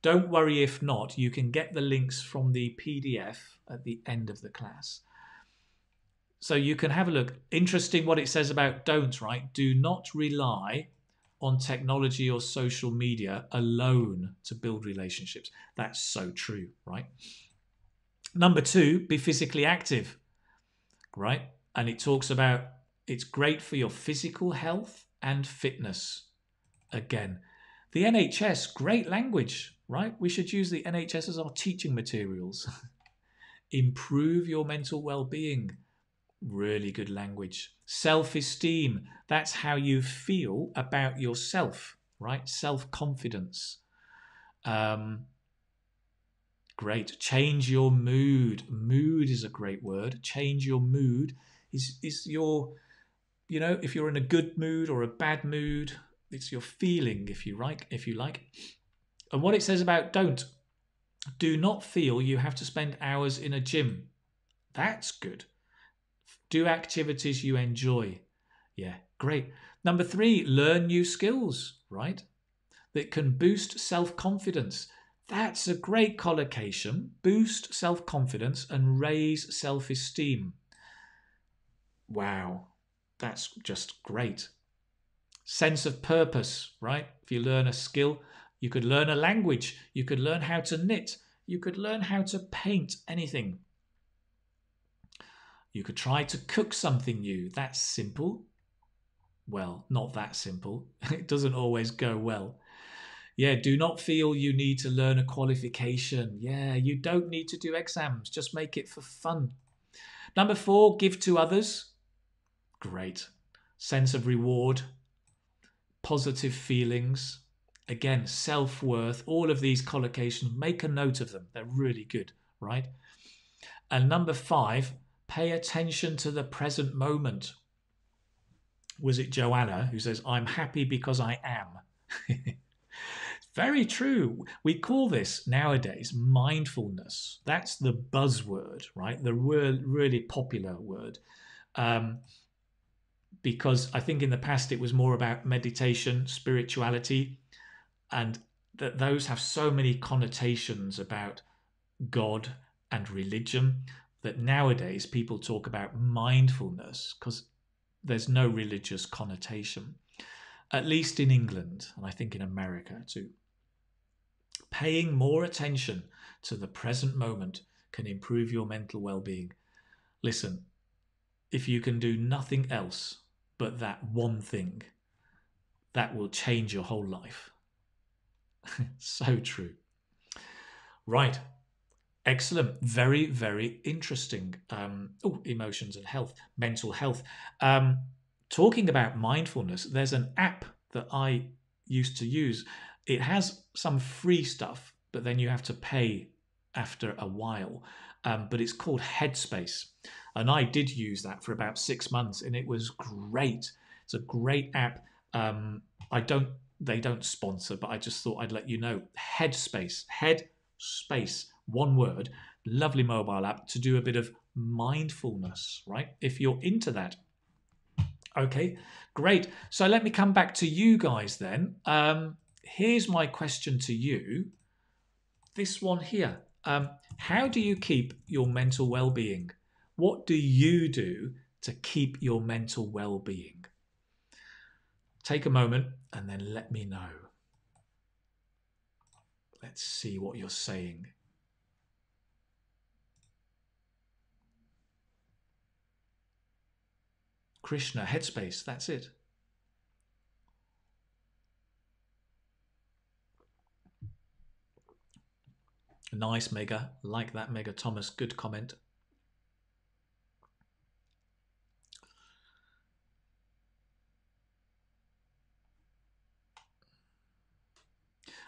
Don't worry if not. You can get the links from the P D F at the end of the class. So you can have a look. Interesting what it says about don'ts, right? Do not rely on technology or social media alone to build relationships. That's so true, right? Number two, be physically active, right? And it talks about it's great for your physical health and fitness. Again, the N H S, great language, right? We should use the N H S as our teaching materials. Improve your mental well-being. Really good language. Self-esteem, that's how you feel about yourself, right? Self-confidence. Um, great. Change your mood. Mood is a great word. Change your mood is, is your, you know, if you're in a good mood or a bad mood, it's your feeling, if you like, if you like. And what it says about don't, do not feel you have to spend hours in a gym. That's good. Do activities you enjoy. Yeah, great. Number three, learn new skills, right? That can boost self-confidence. That's a great collocation. Boost self-confidence and raise self-esteem. Wow, that's just great. Sense of purpose, right? If you learn a skill, you could learn a language. You could learn how to knit. You could learn how to paint anything. You could try to cook something new. That's simple. Well, not that simple. It doesn't always go well. Yeah, do not feel you need to learn a qualification. Yeah, you don't need to do exams. Just make it for fun. Number four, give to others. Great. Sense of reward, positive feelings. Again, self-worth, all of these collocations, make a note of them. They're really good, right? And number five, pay attention to the present moment. Was it Joanna who says, I'm happy because I am? Very true. We call this nowadays mindfulness. That's the buzzword, right? The real, really popular word. Um, because I think in the past it was more about meditation, spirituality, and that those have so many connotations about God and religion that nowadays people talk about mindfulness because there's no religious connotation, at least in England, and I think in America too. Paying more attention to the present moment can improve your mental well-being. Listen, if you can do nothing else but that one thing, that will change your whole life. So true. Right. Excellent. Very, very interesting. Um, oh, emotions and health, mental health. Um, talking about mindfulness, there's an app that I used to use. It has some free stuff, but then you have to pay after a while. Um, but it's called Headspace. And I did use that for about six months and it was great. It's a great app. Um, I don't They don't sponsor, but I just thought I'd let you know. Headspace, Headspace, one word, lovely mobile app to do a bit of mindfulness, right? If you're into that. Okay, great. So let me come back to you guys then. Um, here's my question to you. This one here. Um, how do you keep your mental well-being? What do you do to keep your mental well-being? Take a moment and then let me know. Let's see what you're saying. Krishna, Headspace, that's it. Nice, Mega. Like that, Mega Thomas. Good comment.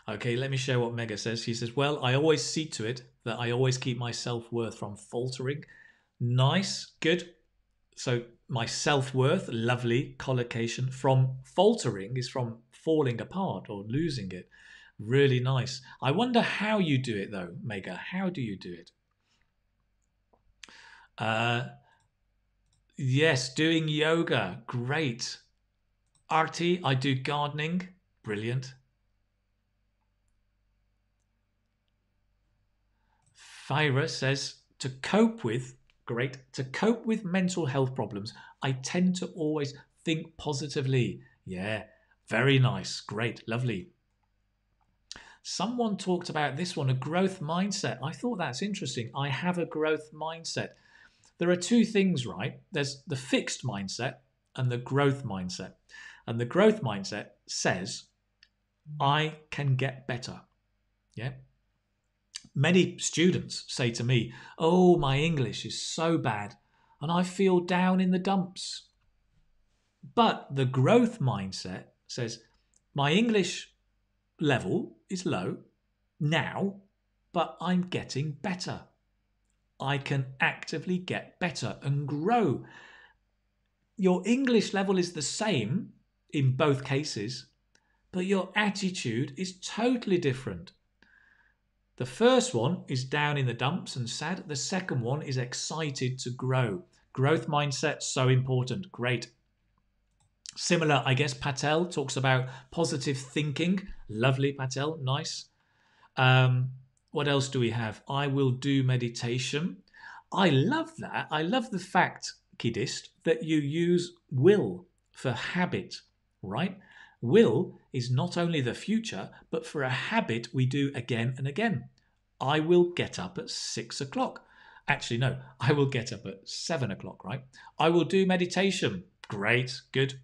Okay, let me share what Mega says. She says, well, I always see to it that I always keep my self-worth from faltering. Nice, good. So my self-worth, lovely collocation, from faltering is from falling apart or losing it. Really nice. I wonder how you do it though, Mega. How do you do it? Uh, yes, doing yoga. Great. Artie, I do gardening. Brilliant. Fira says, to cope with, great, to cope with mental health problems, I tend to always think positively. Yeah, very nice, great, lovely. Someone talked about this one, a growth mindset. I thought that's interesting. I have a growth mindset. There are two things, right? There's the fixed mindset and the growth mindset. And the growth mindset says, I can get better. Yeah. Many students say to me, oh, my English is so bad and I feel down in the dumps. But the growth mindset says, my English level is low now, but I'm getting better. I can actively get better and grow. Your English level is the same in both cases, but your attitude is totally different. The first one is down in the dumps and sad. The second one is excited to grow. Growth mindset, so important. Great. Similar, I guess, Patel talks about positive thinking. Lovely, Patel. Nice. Um, what else do we have? I will do meditation. I love that. I love the fact, Kiddist, that you use will for habit, right? Will is not only the future, but for a habit we do again and again. I will get up at six o'clock. Actually, no, I will get up at seven o'clock, right? I will do meditation. Great, good.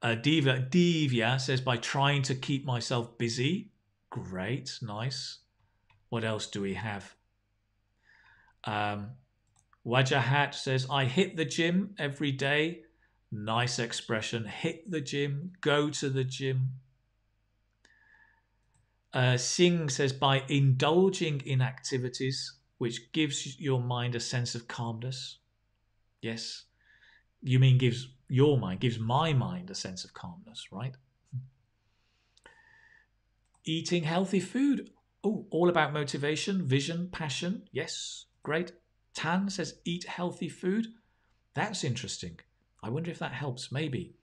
Uh, Diva, Divya says, by trying to keep myself busy. Great, nice. What else do we have? Um, Wajahat says, I hit the gym every day. Nice expression. Hit the gym, go to the gym. Uh, Singh says, by indulging in activities, which gives your mind a sense of calmness. Yes. You mean gives your mind, gives my mind a sense of calmness, right? Eating healthy food. Oh, all about motivation, vision, passion. Yes, great. Tan says, eat healthy food. That's interesting. I wonder if that helps, maybe.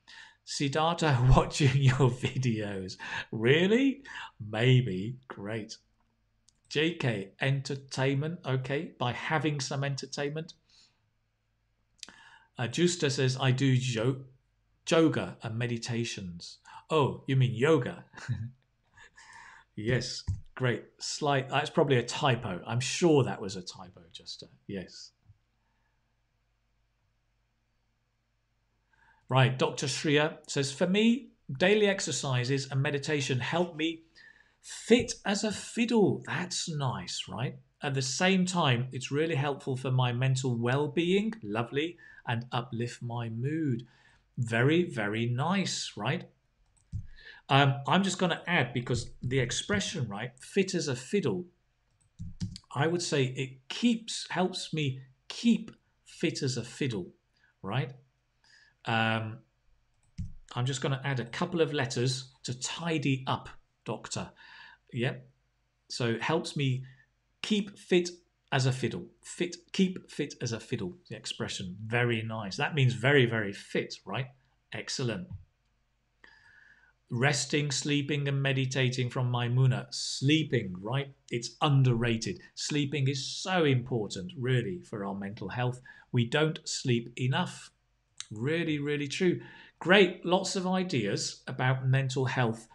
Siddhartha, watching your videos. Really? Maybe. Great. J K, entertainment. Okay, by having some entertainment. Uh, Justa says, I do jo yoga and meditations. Oh, you mean yoga? Yes, great. Slight. That's probably a typo. I'm sure that was a typo, Justa. Yes. Right, Doctor Shriya says, for me, daily exercises and meditation help me fit as a fiddle. That's nice, right? At the same time, it's really helpful for my mental well-being. Lovely. And uplift my mood. Very, very nice, right? Um, I'm just going to add, because the expression, right, fit as a fiddle, I would say it keeps, helps me keep fit as a fiddle, right? Um, I'm just going to add a couple of letters to tidy up, doctor. Yep. So it helps me keep fit as a fiddle. Fit, keep fit as a fiddle. The expression, very nice. That means very, very fit, right? Excellent. Resting, sleeping, and meditating from Maimuna. Sleeping, right? It's underrated. Sleeping is so important, really, for our mental health. We don't sleep enough. Really, really true. Great. Lots of ideas about mental health.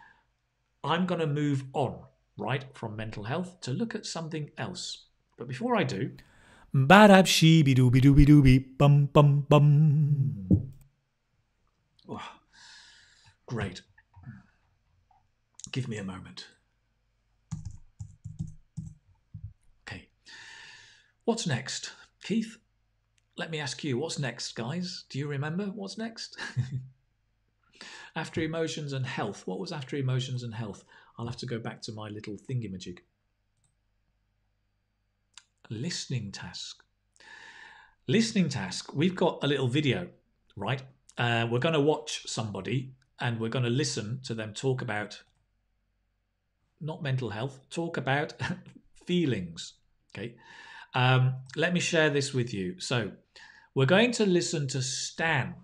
I'm going to move on, right, from mental health to look at something else. But before I do... Badab sheeby dooby dooby dooby bum bum bum. Oh, great. Give me a moment. Okay. What's next, Keith? Let me ask you, what's next, guys? Do you remember what's next? After emotions and health. What was after emotions and health? I'll have to go back to my little thingamajig. Listening task. Listening task. We've got a little video, right? Uh, we're going to watch somebody and we're going to listen to them talk about, not mental health, talk about feelings, okay? Um, let me share this with you. So we're going to listen to Stan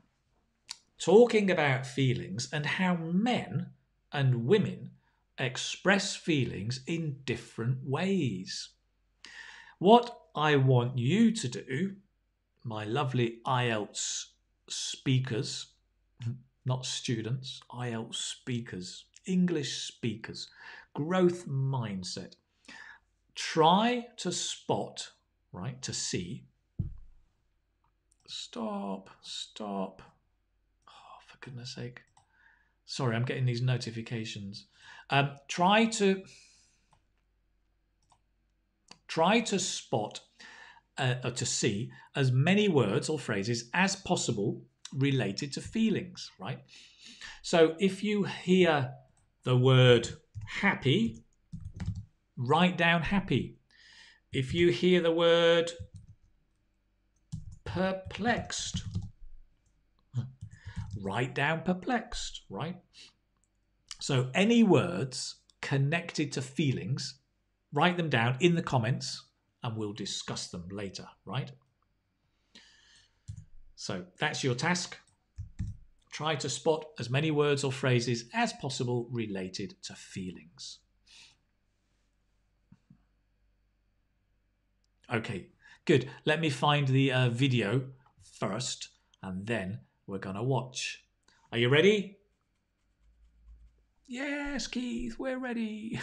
talking about feelings and how men and women express feelings in different ways. What I want you to do, my lovely I E L T S speakers, not students, I E L T S speakers, English speakers, growth mindset, try to spot, right, to see. Stop, stop. Oh, for goodness sake. Sorry, I'm getting these notifications. Um, try to, try to spot, uh, or to see as many words or phrases as possible related to feelings, right? So if you hear the word happy, write down happy. If you hear the word perplexed, write down perplexed, right? So any words connected to feelings, write them down in the comments and we'll discuss them later, right? So that's your task. Try to spot as many words or phrases as possible related to feelings. Okay, good. Let me find the uh, video first and then we're going to watch. Are you ready? Yes, Keith, we're ready.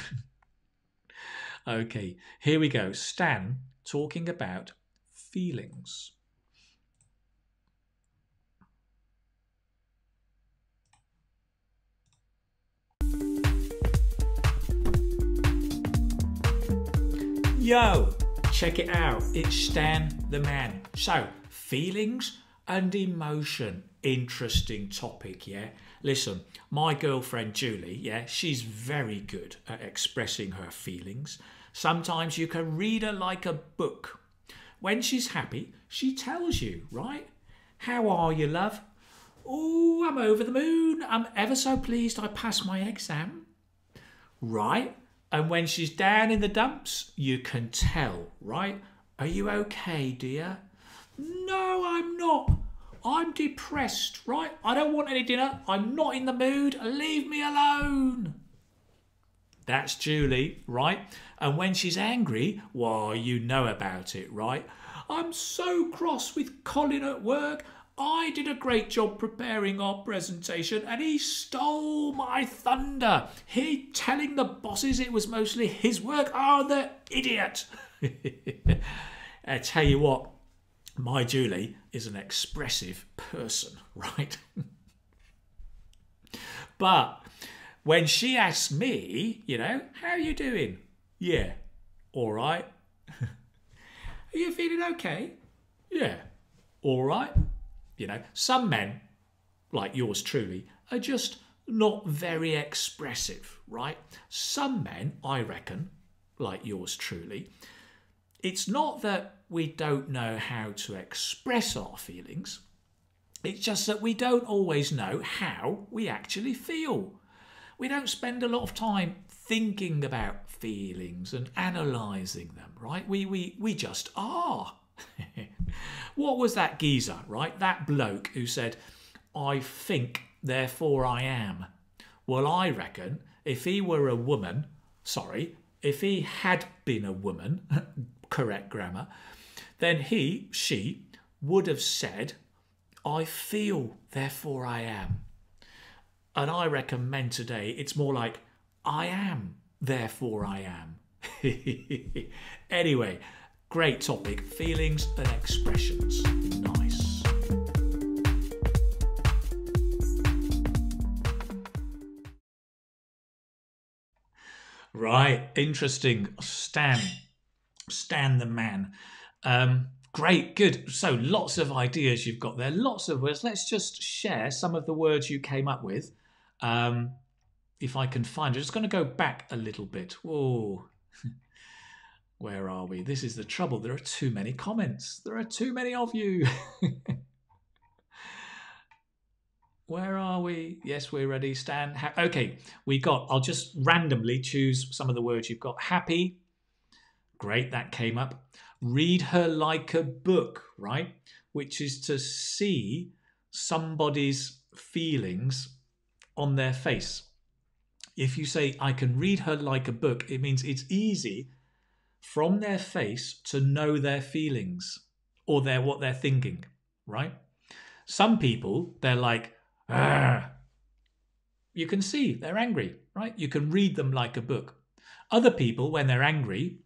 Okay, here we go. Stan talking about feelings. Yo, check it out. It's Stan the Man. So, feelings and emotion. Interesting topic, yeah? Listen, my girlfriend Julie, yeah, she's very good at expressing her feelings. Sometimes you can read her like a book. When she's happy, she tells you, right? How are you, love? Oh, I'm over the moon. I'm ever so pleased I passed my exam. Right? And when she's down in the dumps, you can tell, right? Are you okay, dear? No, I'm not. I'm depressed, right? I don't want any dinner. I'm not in the mood. Leave me alone. That's Julie, right? And when she's angry, well, you know about it, right? I'm so cross with Colin at work. I did a great job preparing our presentation and he stole my thunder. He telling the bosses it was mostly his work. Oh, the idiot. I tell you what, my Julie is an expressive person, right? But when she asks me, you know, how are you doing? Yeah, all right. Are you feeling okay? Yeah, all right. You know, some men, like yours truly, are just not very expressive, right? Some men, I reckon, like yours truly, it's not that we don't know how to express our feelings. It's just that we don't always know how we actually feel. We don't spend a lot of time thinking about feelings and analysing them, right? We, we, we just are. What was that geezer, right? That bloke who said, I think, therefore I am. Well, I reckon if he were a woman, sorry, if he had been a woman, correct grammar, then he, she would have said, I feel, therefore I am. And I reckon men today, it's more like, I am, therefore I am. Anyway, great topic, feelings and expressions. Nice. Right, interesting. Stan, Stan the Man. Um, great, good. So lots of ideas you've got there, lots of words. Let's just share some of the words you came up with. Um, if I can find it, I'm just going to go back a little bit. Whoa. Where are we? This is the trouble. There are too many comments. There are too many of you. Where are we? Yes, we're ready, Stan. Ha okay, we got, I'll just randomly choose some of the words you've got. Happy. Great, that came up. Read her like a book, right? Which is to see somebody's feelings on their face. If you say, I can read her like a book, it means it's easy from their face to know their feelings or their what they're thinking, right? Some people, they're like, argh. You can see they're angry, right? You can read them like a book. Other people, when they're angry,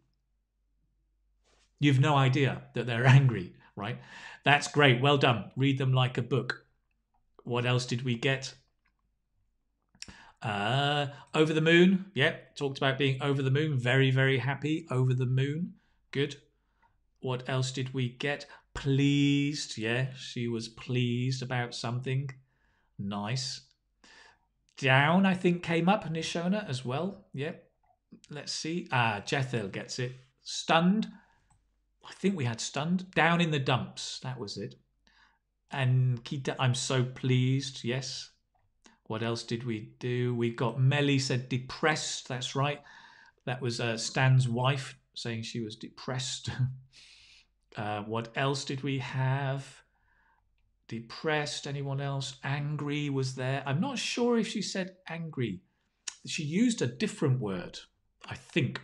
you've no idea that they're angry, right? That's great. Well done. Read them like a book. What else did we get? Uh, over the moon. Yep. Talked about being over the moon. Very, very happy. Over the moon. Good. What else did we get? Pleased. Yeah. She was pleased about something. Nice. Down, I think, came up. Nishona as well. Yep. Let's see. Ah, Jethel gets it. Stunned. I think we had stunned. Down in the dumps. That was it. And Kita, I'm so pleased. Yes. What else did we do? We got Melly said depressed. That's right. That was uh, Stan's wife saying she was depressed. uh, what else did we have? Depressed. Anyone else? Angry was there. I'm not sure if she said angry. She used a different word, I think.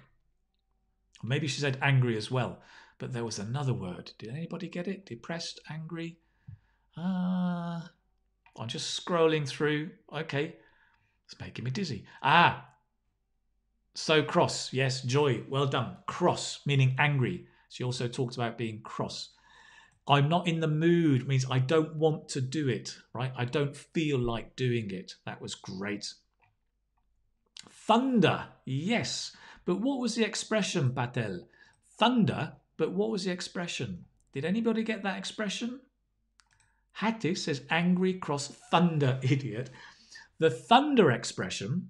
Maybe she said angry as well, but there was another word. Did anybody get it? Depressed, angry. Ah... Uh... I'm just scrolling through. Okay. It's making me dizzy. Ah. So cross, yes, joy, well done. Cross, meaning angry. She also talked about being cross. I'm not in the mood means I don't want to do it, right? I don't feel like doing it. That was great. Thunder, yes. But what was the expression, Patel? Thunder, but what was the expression? Did anybody get that expression? Hattie says angry cross thunder, idiot. The thunder expression,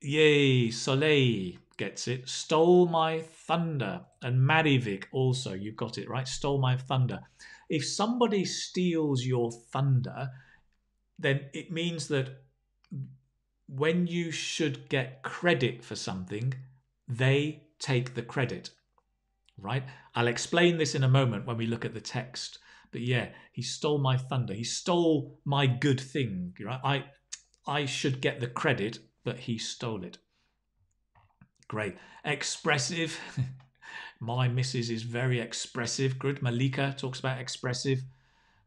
yay, Soleil gets it. Stole my thunder. And Marivik also, you've got it, right? Stole my thunder. If somebody steals your thunder, then it means that when you should get credit for something, they take the credit, right? I'll explain this in a moment when we look at the text. But yeah, he stole my thunder. He stole my good thing, right? I, I should get the credit, but he stole it. Great. Expressive. My missus is very expressive. Good. Malika talks about expressive.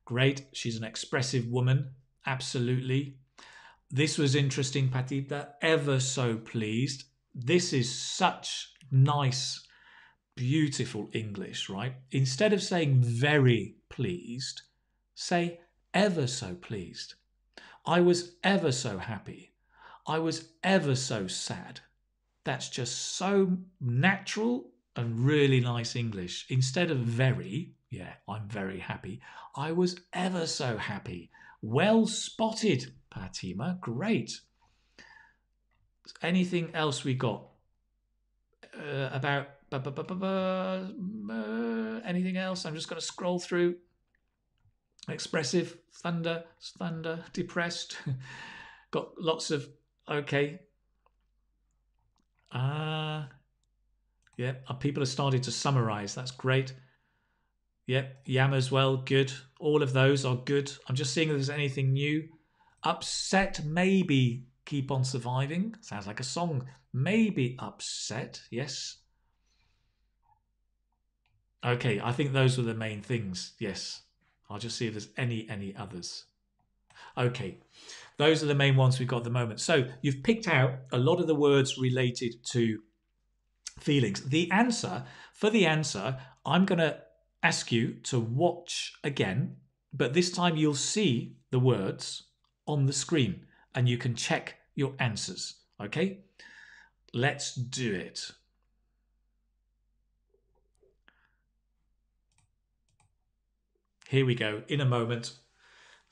Great. She's an expressive woman. Absolutely. This was interesting, Patita. Ever so pleased. This is such nice, beautiful English, right? Instead of saying very pleased, say ever so pleased. I was ever so happy. I was ever so sad. That's just so natural and really nice English. Instead of very, yeah, I'm very happy. I was ever so happy. Well spotted, Fatima. Great. Anything else we got uh, about bu bu bu bu bu, uh, anything else? I'm just going to scroll through. Expressive, thunder, thunder, depressed. Got lots of okay. Ah, uh, yeah. People have started to summarize. That's great. Yep, yam as well. Good. All of those are good. I'm just seeing if there's anything new. Upset, maybe. Keep on surviving. Sounds like a song. Maybe upset. Yes. Okay, I think those were the main things. Yes. I'll just see if there's any, any others. Okay. Those are the main ones we've got at the moment. So you've picked out a lot of the words related to feelings. The answer, for the answer, I'm going to ask you to watch again, but this time you'll see the words on the screen and you can check your answers. Okay? Let's do it. Here we go, in a moment.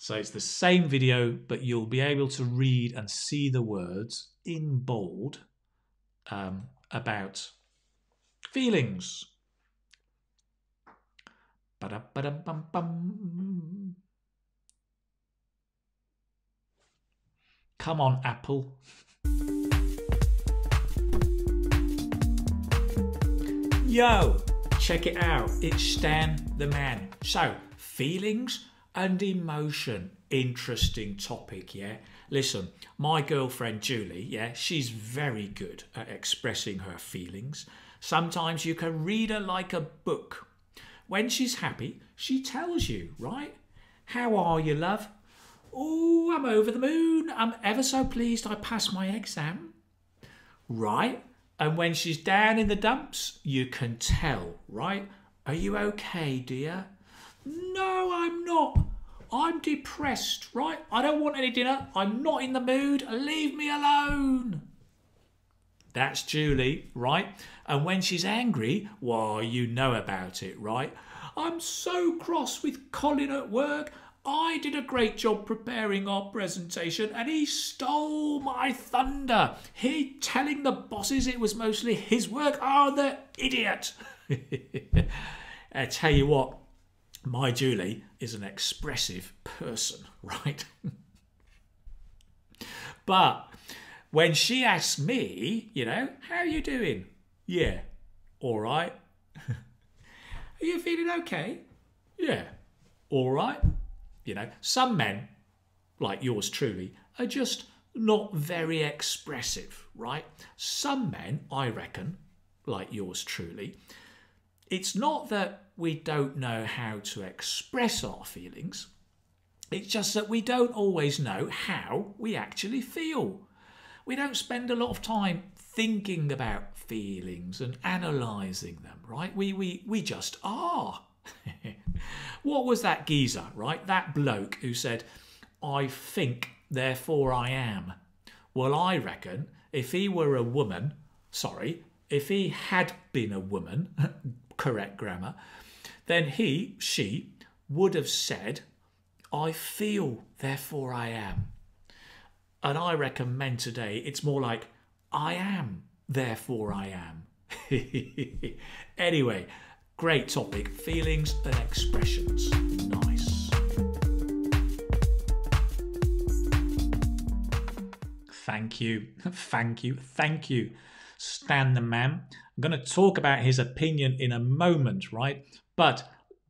So it's the same video, but you'll be able to read and see the words in bold um, about feelings. Ba-dum, ba-dum, bum, bum. Come on, Apple. Yo, check it out. It's Stan the Man. So, feelings and emotion. Interesting topic, yeah? Listen, my girlfriend Julie, yeah, she's very good at expressing her feelings. Sometimes you can read her like a book. When she's happy, she tells you, right? How are you, love? Oh, I'm over the moon. I'm ever so pleased I passed my exam. Right? And when she's down in the dumps, you can tell, right? Are you okay, dear? No, I'm not. I'm depressed, right? I don't want any dinner. I'm not in the mood. Leave me alone. That's Julie, right? And when she's angry, well, you know about it, right? I'm so cross with Colin at work. I did a great job preparing our presentation and he stole my thunder. He telling the bosses it was mostly his work. Oh, the idiot. I tell you what, my Julie is an expressive person, right? But when she asks me, you know, how are you doing? Yeah, all right. Are you feeling okay? Yeah, all right. You know, some men, like yours truly, are just not very expressive, right? Some men, I reckon, like yours truly, it's not that we don't know how to express our feelings. It's just that we don't always know how we actually feel. We don't spend a lot of time thinking about feelings and analysing them, right? We, we, we just are. What was that geezer, right? That bloke who said, I think, therefore I am. Well, I reckon if he were a woman, sorry, if he had been a woman, correct grammar, then he, she, would have said, I feel, therefore I am. And I recommend today it's more like, I am, therefore I am. Anyway, great topic, feelings and expressions. Nice. Thank you, thank you, thank you, Stan the Man. I'm going to talk about his opinion in a moment, right? But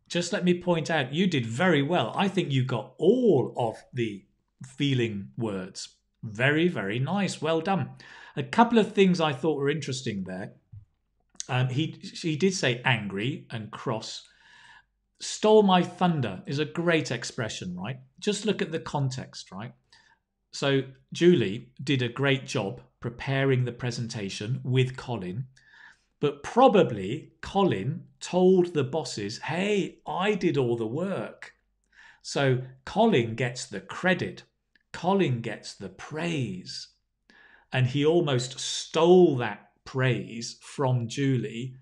just let me point out, you did very well. I think you got all of the feeling words. Very, very nice. Well done. A couple of things I thought were interesting there. Um, he, he did say angry and cross. Stole my thunder is a great expression, right? Just look at the context, right? So Julie did a great job preparing the presentation with Colin, but probably Colin told the bosses, hey, I did all the work. So Colin gets the credit. Colin gets the praise. And he almost stole that praise from Julie,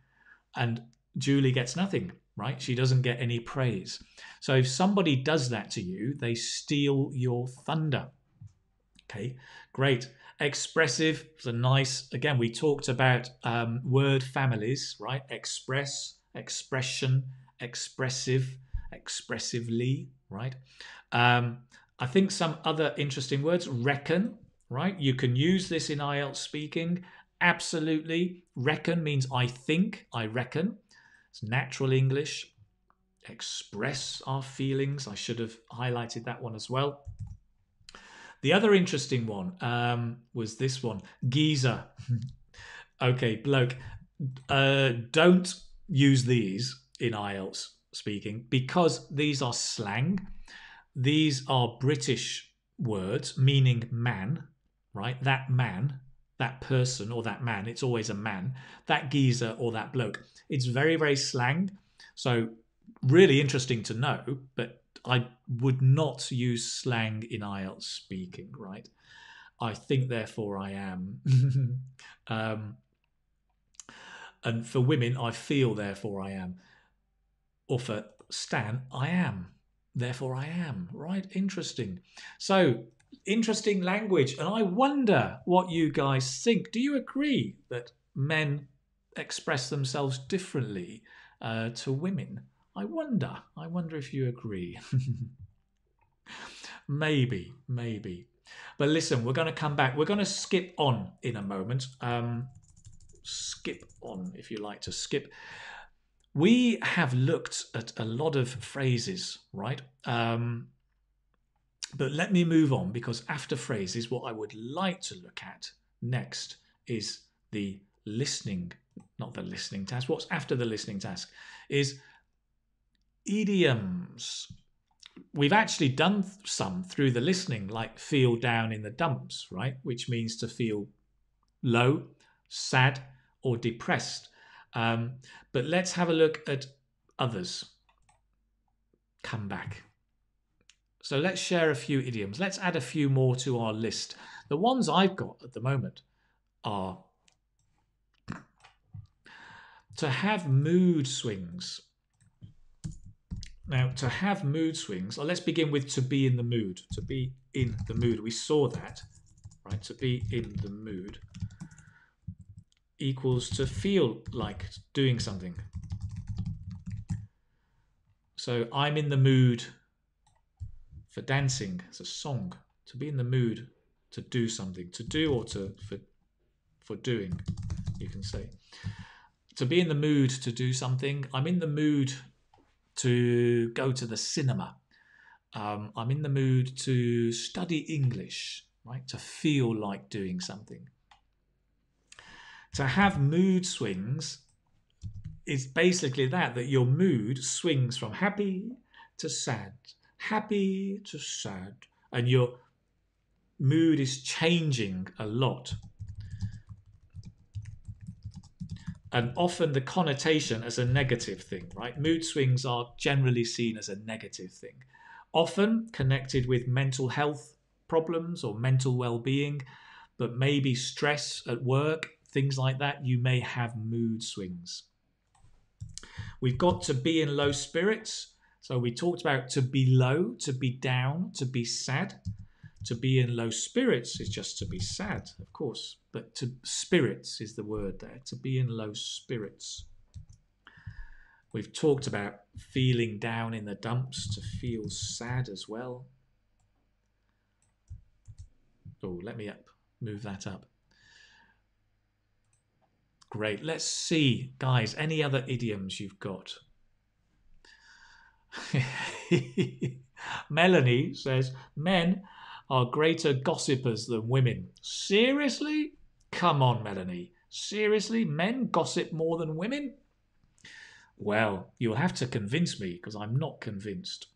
and Julie gets nothing, right? She doesn't get any praise. So if somebody does that to you, they steal your thunder. Okay, great. Expressive is a nice, again, we talked about um, word families, right? Express, expression, expressive, expressively, right? Um, I think some other interesting words, reckon, right? You can use this in I E L T S speaking. Absolutely. Reckon means I think, I reckon. It's natural English. Express our feelings. I should have highlighted that one as well. The other interesting one um, was this one, geezer. Okay, bloke. Uh, don't use these in I E L T S speaking because these are slang. These are British words meaning man, right? That man, that person or that man, it's always a man, that geezer or that bloke. It's very, very slang. So really interesting to know, but I would not use slang in I E L T S speaking, right? I think, therefore I am. um, and for women, I feel, therefore I am. Or for Stan, I am. Therefore I am, right? Interesting. So interesting language. And I wonder what you guys think. Do you agree that men express themselves differently uh, to women? I wonder. I wonder if you agree. Maybe, maybe. But listen, we're going to come back. We're going to skip on in a moment. Um, skip on if you like to skip. We have looked at a lot of phrases, right? Um, but let me move on because after phrases, what I would like to look at next is the listening, not the listening task. What's after the listening task is idioms. We've actually done some through the listening, like feel down in the dumps, right? Which means to feel low, sad, or depressed. Um, but let's have a look at others. Come back. So let's share a few idioms. Let's add a few more to our list. The ones I've got at the moment are to have mood swings. Now, to have mood swings, let's begin with to be in the mood. To be in the mood. We saw that, right? To be in the mood equals to feel like doing something. So I'm in the mood for dancing. It's a song. To be in the mood to do something. To do or to for, for doing, you can say. To be in the mood to do something. I'm in the mood to go to the cinema. Um, I'm in the mood to study English, right? To feel like doing something. To have mood swings is basically that, that your mood swings from happy to sad, happy to sad, and your mood is changing a lot. and often the connotation as a negative thing, right? Mood swings are generally seen as a negative thing, often connected with mental health problems or mental well-being, but maybe stress at work, things like that. You may have mood swings. We've got to be in low spirits. So we talked about to be low, to be down, to be sad. To be in low spirits is just to be sad, of course, but to spirits is the word there, to be in low spirits. We've talked about feeling down in the dumps, to feel sad as well. Oh, let me up, move that up. Great, let's see, guys, any other idioms you've got? Melanie says, men are greater gossipers than women. Seriously? Come on, Melanie. Seriously? Men gossip more than women? Well, you'll have to convince me, because I'm not convinced.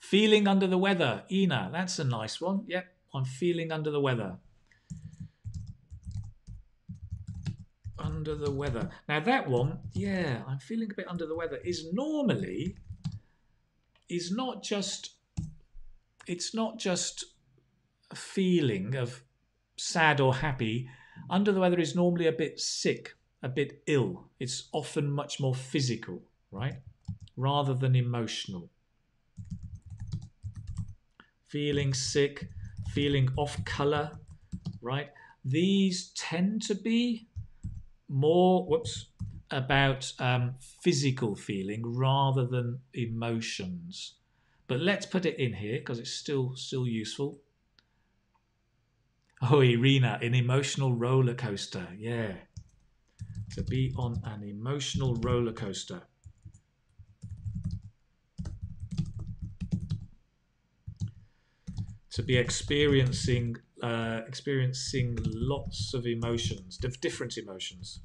Feeling under the weather. Ina, that's a nice one. Yep, I'm feeling under the weather. Under the weather. Now that one, yeah, I'm feeling a bit under the weather, is normally, is not just... It's not just a feeling of sad or happy. Under the weather is normally a bit sick, a bit ill. It's often much more physical, right? Rather than emotional. Feeling sick, feeling off color, right? These tend to be more, whoops, about um, physical feeling rather than emotions. But let's put it in here because it's still still useful. Oh, Irina, an emotional roller coaster. Yeah. To be on an emotional roller coaster. To be experiencing uh, experiencing lots of emotions, different emotions.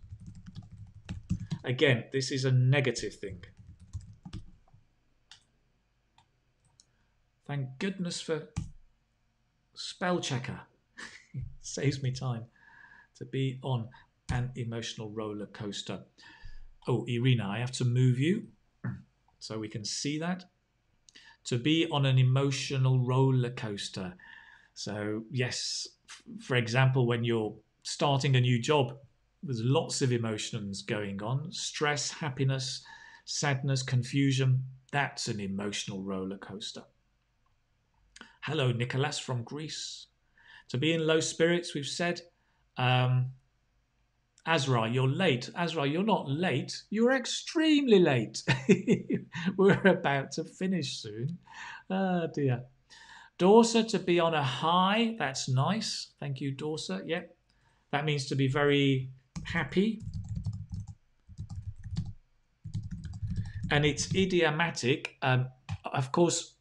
Again, this is a negative thing. Thank goodness for spell checker. Saves me time. To be on an emotional roller coaster. Oh, Irina, I have to move you so we can see that. To be on an emotional roller coaster. So yes, for example, when you're starting a new job, there's lots of emotions going on. Stress, happiness, sadness, confusion. That's an emotional roller coaster. Hello, Nicholas from Greece. To be in low spirits, we've said. Um, Azra, you're late. Azra, you're not late. You're extremely late. We're about to finish soon. Oh, dear. Dorsa, to be on a high. That's nice. Thank you, Dorsa. Yep. That means to be very happy. And it's idiomatic. Um, of course,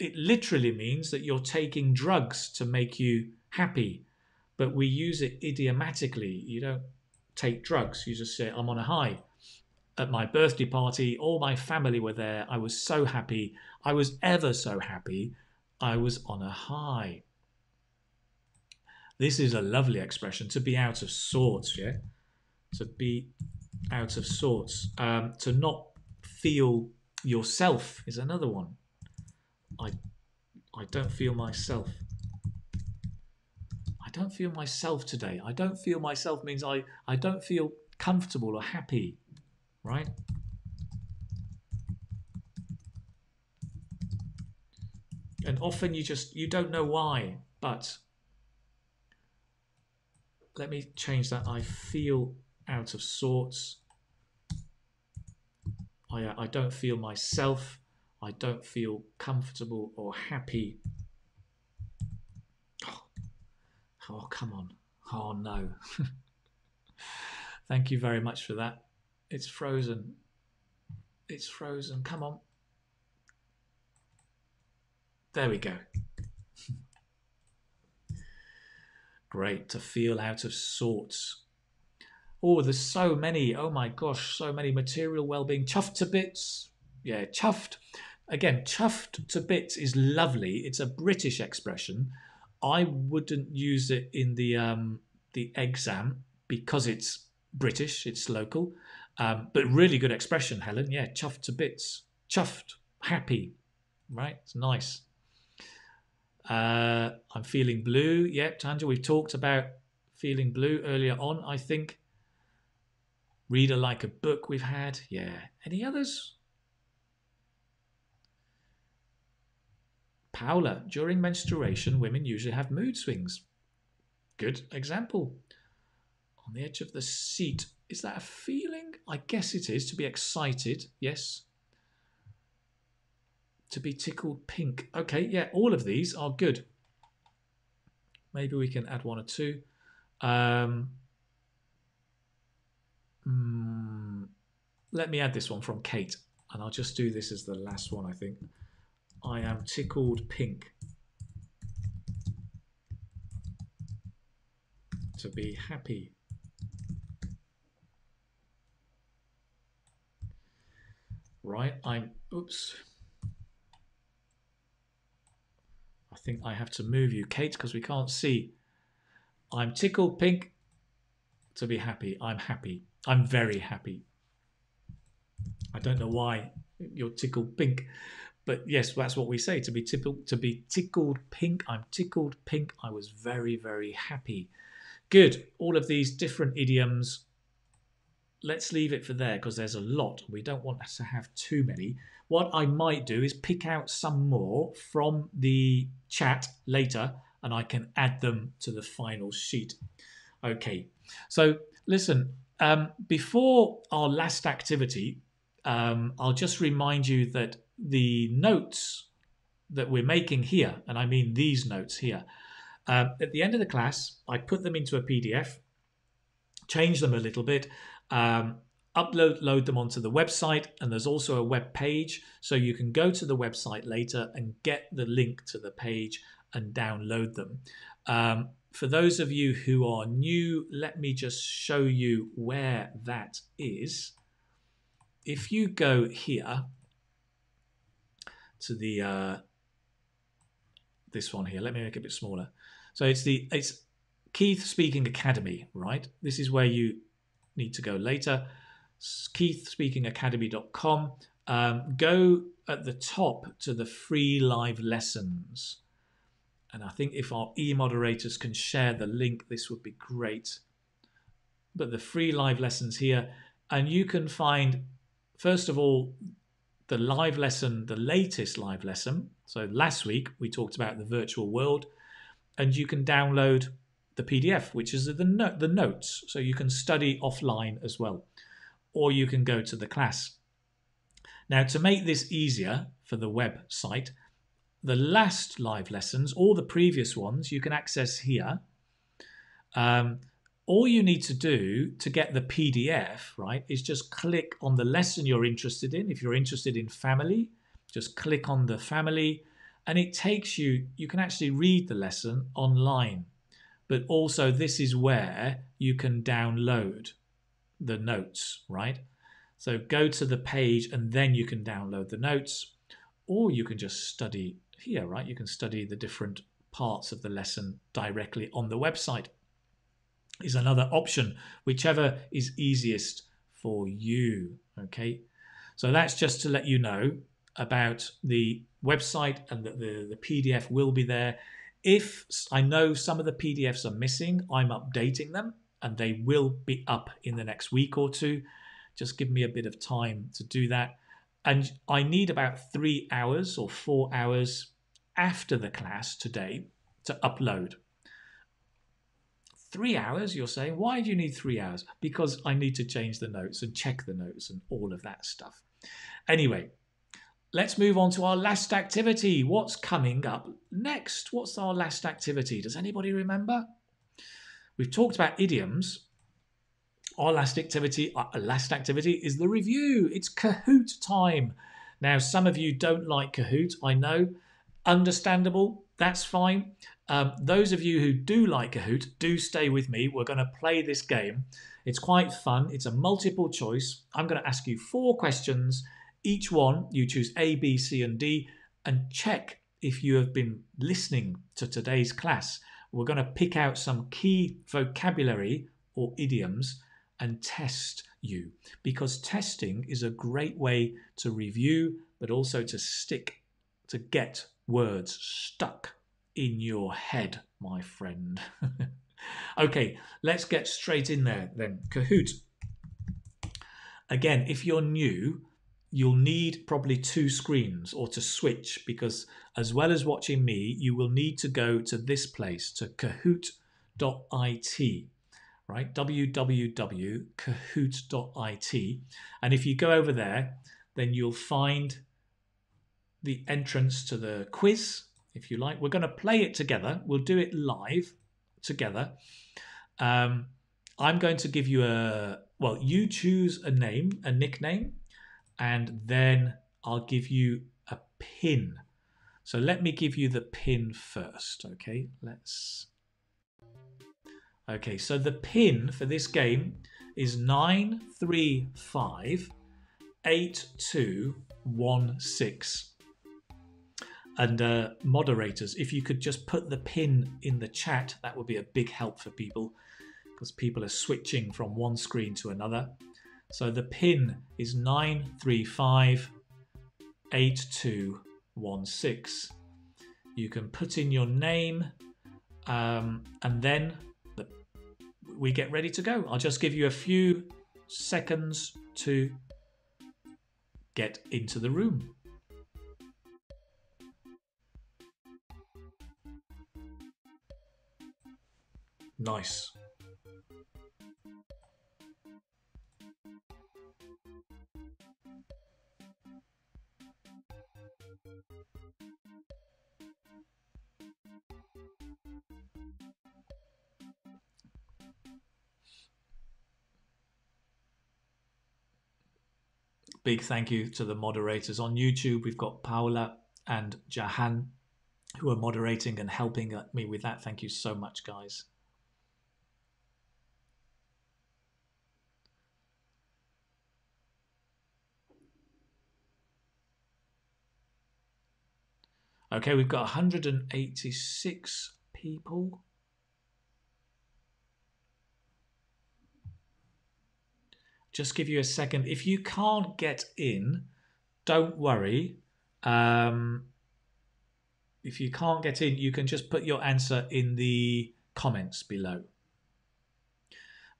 it literally means that you're taking drugs to make you happy, but we use it idiomatically. You don't take drugs. You just say, I'm on a high. At my birthday party, all my family were there. I was so happy. I was ever so happy. I was on a high. This is a lovely expression, to be out of sorts, yeah? To be out of sorts. Um, to not feel yourself is another one. I, I don't feel myself. I don't feel myself today. I don't feel myself means I, I don't feel comfortable or happy, right? And often you just, you don't know why, but let me change that. I feel out of sorts. I, I don't feel myself. I don't feel comfortable or happy. Oh, oh come on. Oh, no. Thank you very much for that. It's frozen. It's frozen. Come on. There we go. Great. To feel out of sorts. Oh, there's so many. Oh, my gosh. So many. Material well-being. Chuffed to bits. Yeah, chuffed. Again, chuffed to bits is lovely. It's a British expression. I wouldn't use it in the um, the exam because it's British, it's local, um, but really good expression, Helen. Yeah, chuffed to bits. Chuffed, happy, right? It's nice. Uh, I'm feeling blue. Yeah, Tanja, we've talked about feeling blue earlier on, I think. Reader like a book we've had. Yeah. Any others? Paula, during menstruation, women usually have mood swings. Good example. On the edge of the seat. Is that a feeling? I guess it is. To be excited. Yes. To be tickled pink. Okay, yeah, all of these are good. Maybe we can add one or two. Um, mm, let me add this one from Kate, and I'll just do this as the last one, I think. I am tickled pink. To be happy. Right, I'm... Oops. I think I have to move you, Kate, because we can't see. I'm tickled pink. To be happy. I'm happy. I'm very happy. I don't know why you're tickled pink, but yes, that's what we say. To be tickled, to be tickled pink. I'm tickled pink. I was very, very happy. Good. All of these different idioms. Let's leave it for there because there's a lot. We don't want to have too many. What I might do is pick out some more from the chat later, and I can add them to the final sheet. Okay, so listen, um, before our last activity, um, I'll just remind you that the notes that we're making here, and I mean these notes here, uh, at the end of the class, I put them into a P D F, change them a little bit, um, upload load them onto the website, and there's also a web page, so you can go to the website later and get the link to the page and download them. Um, for those of you who are new, let me just show you where that is. If you go here to the uh, this one here, let me make it a bit smaller. So it's the it's Keith Speaking Academy, right? This is where you need to go later. keith speaking academy dot com. Um, go at the top to the free live lessons. And I think if our e-moderators can share the link, this would be great. But the free live lessons here, and you can find, first of all, the live lesson, the latest live lesson. So last week we talked about the virtual world, and you can download the P D F, which is the, no the notes. So you can study offline as well, or you can go to the class. Now, to make this easier for the website, the last live lessons, or the previous ones, you can access here. Um, all you need to do to get the P D F, right, is just click on the lesson you're interested in. If you're interested in family, just click on the family, and it takes you, you can actually read the lesson online. But also this is where you can download the notes, right? So go to the page and then you can download the notes. Or you can just study here, right? You can study the different parts of the lesson directly on the website is another option, whichever is easiest for you, okay? So that's just to let you know about the website, and that the, the P D F will be there. If I know some of the P D Fs are missing, I'm updating them, and they will be up in the next week or two. Just give me a bit of time to do that. And I need about three hours or four hours after the class today to upload. Three hours, you're saying, why do you need three hours? Because I need to change the notes and check the notes and all of that stuff. Anyway, let's move on to our last activity. What's coming up next? What's our last activity? Does anybody remember? We've talked about idioms. Our last activity, our last activity is the review. It's Kahoot time. Now, some of you don't like Kahoot, I know. Understandable, that's fine. Um, those of you who do like Kahoot, do stay with me. We're going to play this game. It's quite fun. It's a multiple choice. I'm going to ask you four questions. Each one, you choose A, B, C, and D, and check if you have been listening to today's class. We're going to pick out some key vocabulary or idioms and test you, because testing is a great way to review, but also to stick, to get words stuck in your head, my friend. Okay, let's get straight in there then. Kahoot. Again, if you're new, you'll need probably two screens or to switch, because as well as watching me, you will need to go to this place, to kahoot dot I T, right? w w w dot kahoot dot I T. And if you go over there, then you'll find the entrance to the quiz, if you like. We're going to play it together. We'll do it live together. Um, I'm going to give you a, well, you choose a name, a nickname, and then I'll give you a pin. So let me give you the pin first, okay? Let's... Okay, so the pin for this game is nine three five eight two one six. And uh, moderators, if you could just put the pin in the chat, that would be a big help for people, because people are switching from one screen to another. So the pin is nine three five eight two one six. You can put in your name, um, and then the, we get ready to go. I'll just give you a few seconds to get into the room. Nice. Big thank you to the moderators on YouTube. We've got Paula and Jahan who are moderating and helping me with that. Thank you so much, guys. Okay, we've got one hundred eighty-six people. Just give you a second. If you can't get in, don't worry. Um, if you can't get in, you can just put your answer in the comments below.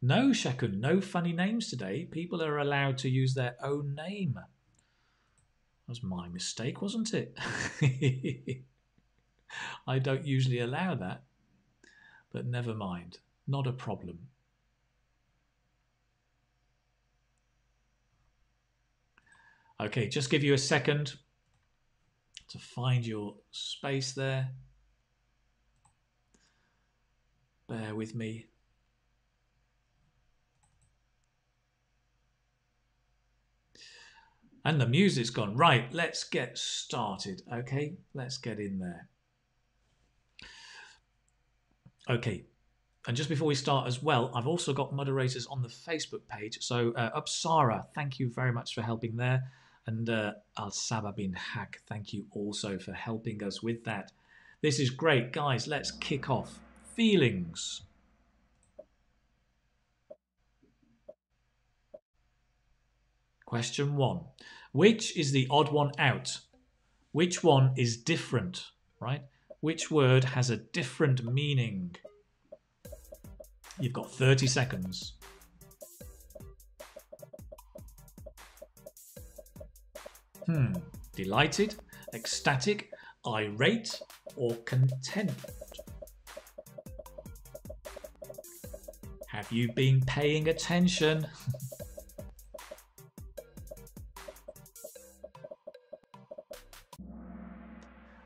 No, Shakun, no funny names today. People are allowed to use their own name. That was my mistake, wasn't it? I don't usually allow that, but never mind. Not a problem. Okay, just give you a second to find your space there. Bear with me. And the music's gone. Right, let's get started. Okay, let's get in there. Okay, and just before we start as well, I've also got moderators on the Facebook page. So uh, Upsara, thank you very much for helping there. And uh, Al-Saba bin Haq, thank you also for helping us with that. This is great. Guys, let's kick off. Feelings. Question one. Which is the odd one out? Which one is different, right? Which word has a different meaning? You've got thirty seconds. Hmm. Delighted, ecstatic, irate, or content? Have you been paying attention?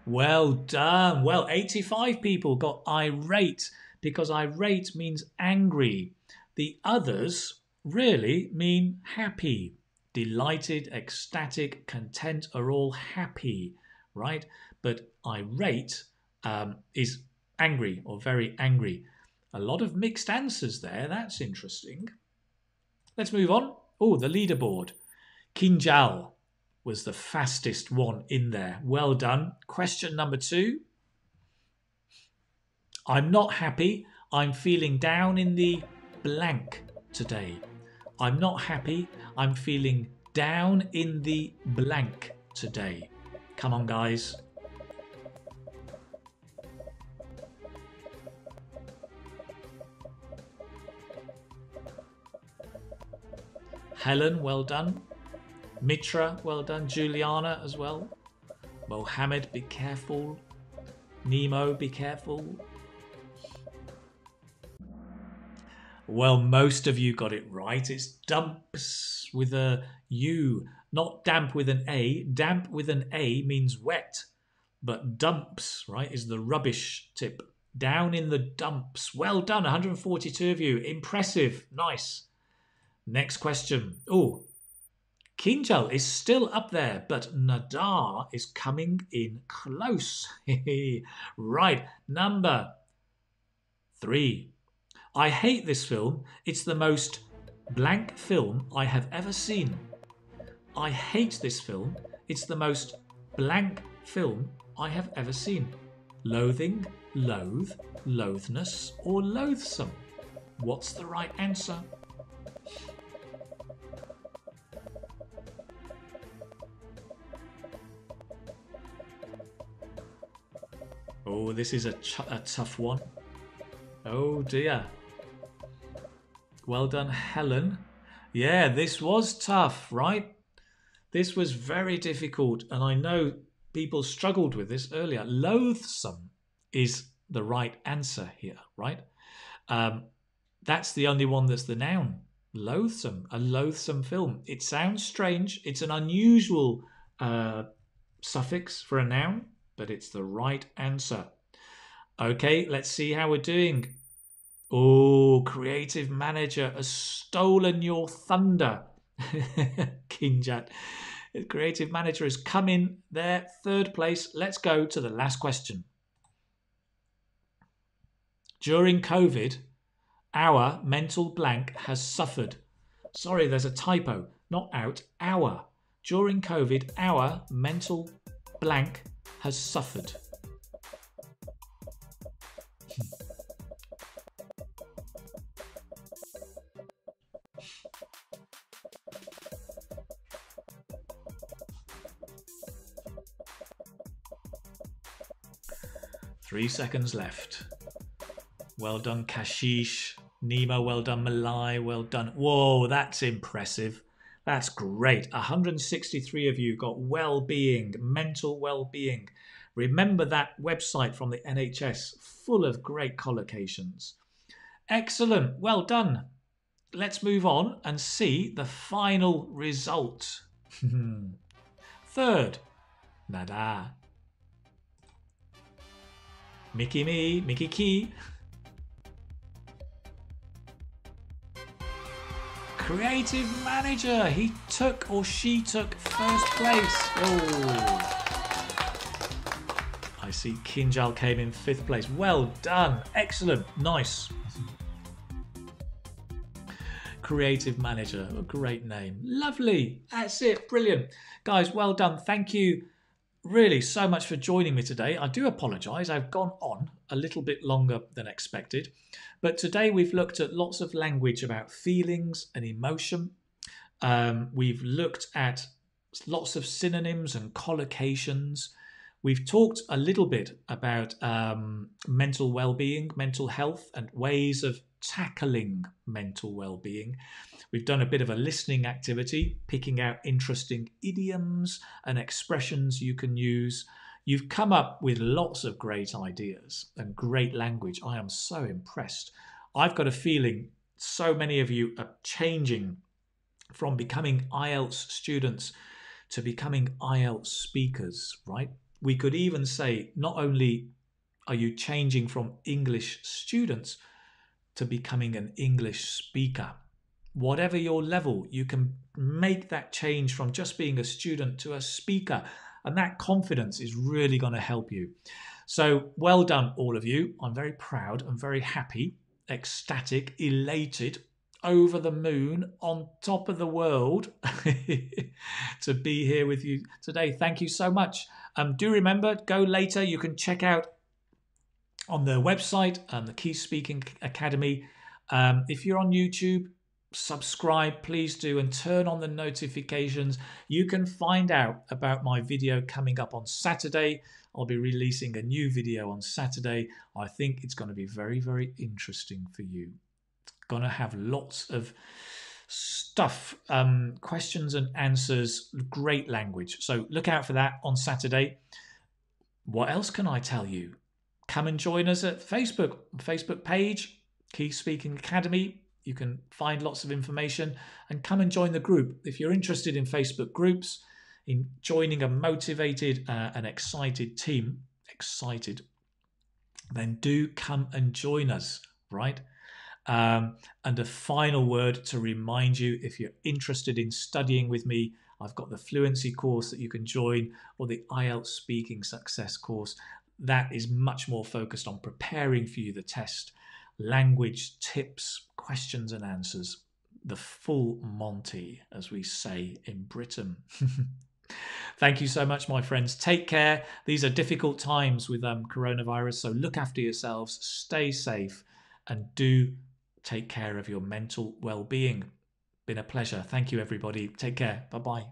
Well done. Well, eighty-five people got irate, because irate means angry. The others really mean happy. Delighted, ecstatic, content are all happy, right? But irate um, is angry or very angry. A lot of mixed answers there. That's interesting. Let's move on. Oh, the leaderboard. Kinjal was the fastest one in there. Well done. Question number two. I'm not happy. I'm feeling down in the blank today. I'm not happy. I'm feeling down in the blank today. Come on, guys. Helen, well done. Mitra, well done. Juliana as well. Mohammed, be careful. Nemo, be careful. Well, most of you got it right. It's dumps with a U, not damp with an A. Damp with an A means wet, but dumps, right, is the rubbish tip. Down in the dumps. Well done, one hundred forty-two of you. Impressive. Nice. Next question. Oh, Kinjal is still up there, but Nadar is coming in close. Right, number three. I hate this film. It's the most blank film I have ever seen. I hate this film. It's the most blank film I have ever seen. Loathing, loathe, loathness, or loathsome. What's the right answer? Oh, this is a, a tough one. Oh dear. Well done, Helen. Yeah, this was tough, right? This was very difficult, and I know people struggled with this earlier. Loathsome is the right answer here, right? Um, that's the only one that's the noun. Loathsome, a loathsome film. It sounds strange. It's an unusual uh, suffix for a noun, but it's the right answer. Okay, let's see how we're doing. Oh, creative manager has stolen your thunder. Kinjat. Creative manager has come in there, third place. Let's go to the last question. During COVID, our mental blank has suffered. Sorry, there's a typo. Not out, our. During COVID, our mental blank has suffered. Three seconds left. Well done, Kashish. Nemo, well done. Malai, well done. Whoa, that's impressive. That's great. one hundred sixty-three of you got well-being, mental well-being. Remember that website from the N H S, full of great collocations. Excellent. Well done. Let's move on and see the final result. Third, Nada. Mickey me, Mickey key. Creative manager, he took or she took first place. Oh, I see Kinjal came in fifth place. Well done, excellent, nice. Creative manager, a great name, lovely. That's it, brilliant, guys. Well done. Thank you, really, so much for joining me today. I do apologise. I've gone on a little bit longer than expected. But today we've looked at lots of language about feelings and emotion. Um, we've looked at lots of synonyms and collocations. We've talked a little bit about um, mental well-being, mental health, and ways of tackling mental well-being. We've done a bit of a listening activity, picking out interesting idioms and expressions you can use. You've come up with lots of great ideas and great language. I am so impressed. I've got a feeling so many of you are changing from becoming I E L T S students to becoming I E L T S speakers, right? We could even say not only are you changing from English students to becoming an English speaker. Whatever your level, you can make that change from just being a student to a speaker. And that confidence is really going to help you. So well done, all of you. I'm very proud and very happy, ecstatic, elated, over the moon, on top of the world to be here with you today. Thank you so much. Um, do remember, go later. You can check out on their website, um, the Keith Speaking Academy. Um, if you're on YouTube, subscribe, please do, and turn on the notifications. You can find out about my video coming up on Saturday. I'll be releasing a new video on Saturday. I think it's going to be very, very interesting for you. Going to have lots of stuff, um, questions and answers, great language. So look out for that on Saturday. What else can I tell you? Come and join us at Facebook, Facebook page, Keith Speaking Academy. You can find lots of information and come and join the group. If you're interested in Facebook groups, in joining a motivated uh, and excited team, excited, then do come and join us, right? Um, and a final word to remind you, if you're interested in studying with me, I've got the Fluency course that you can join, or the I E L T S Speaking Success course. That is much more focused on preparing for you the test, language tips, questions and answers, the full Monty, as we say in Britain. Thank you so much, my friends. Take care. These are difficult times with um, coronavirus, so look after yourselves, stay safe, and do take care of your mental well-being. Been a pleasure. Thank you, everybody. Take care. Bye-bye.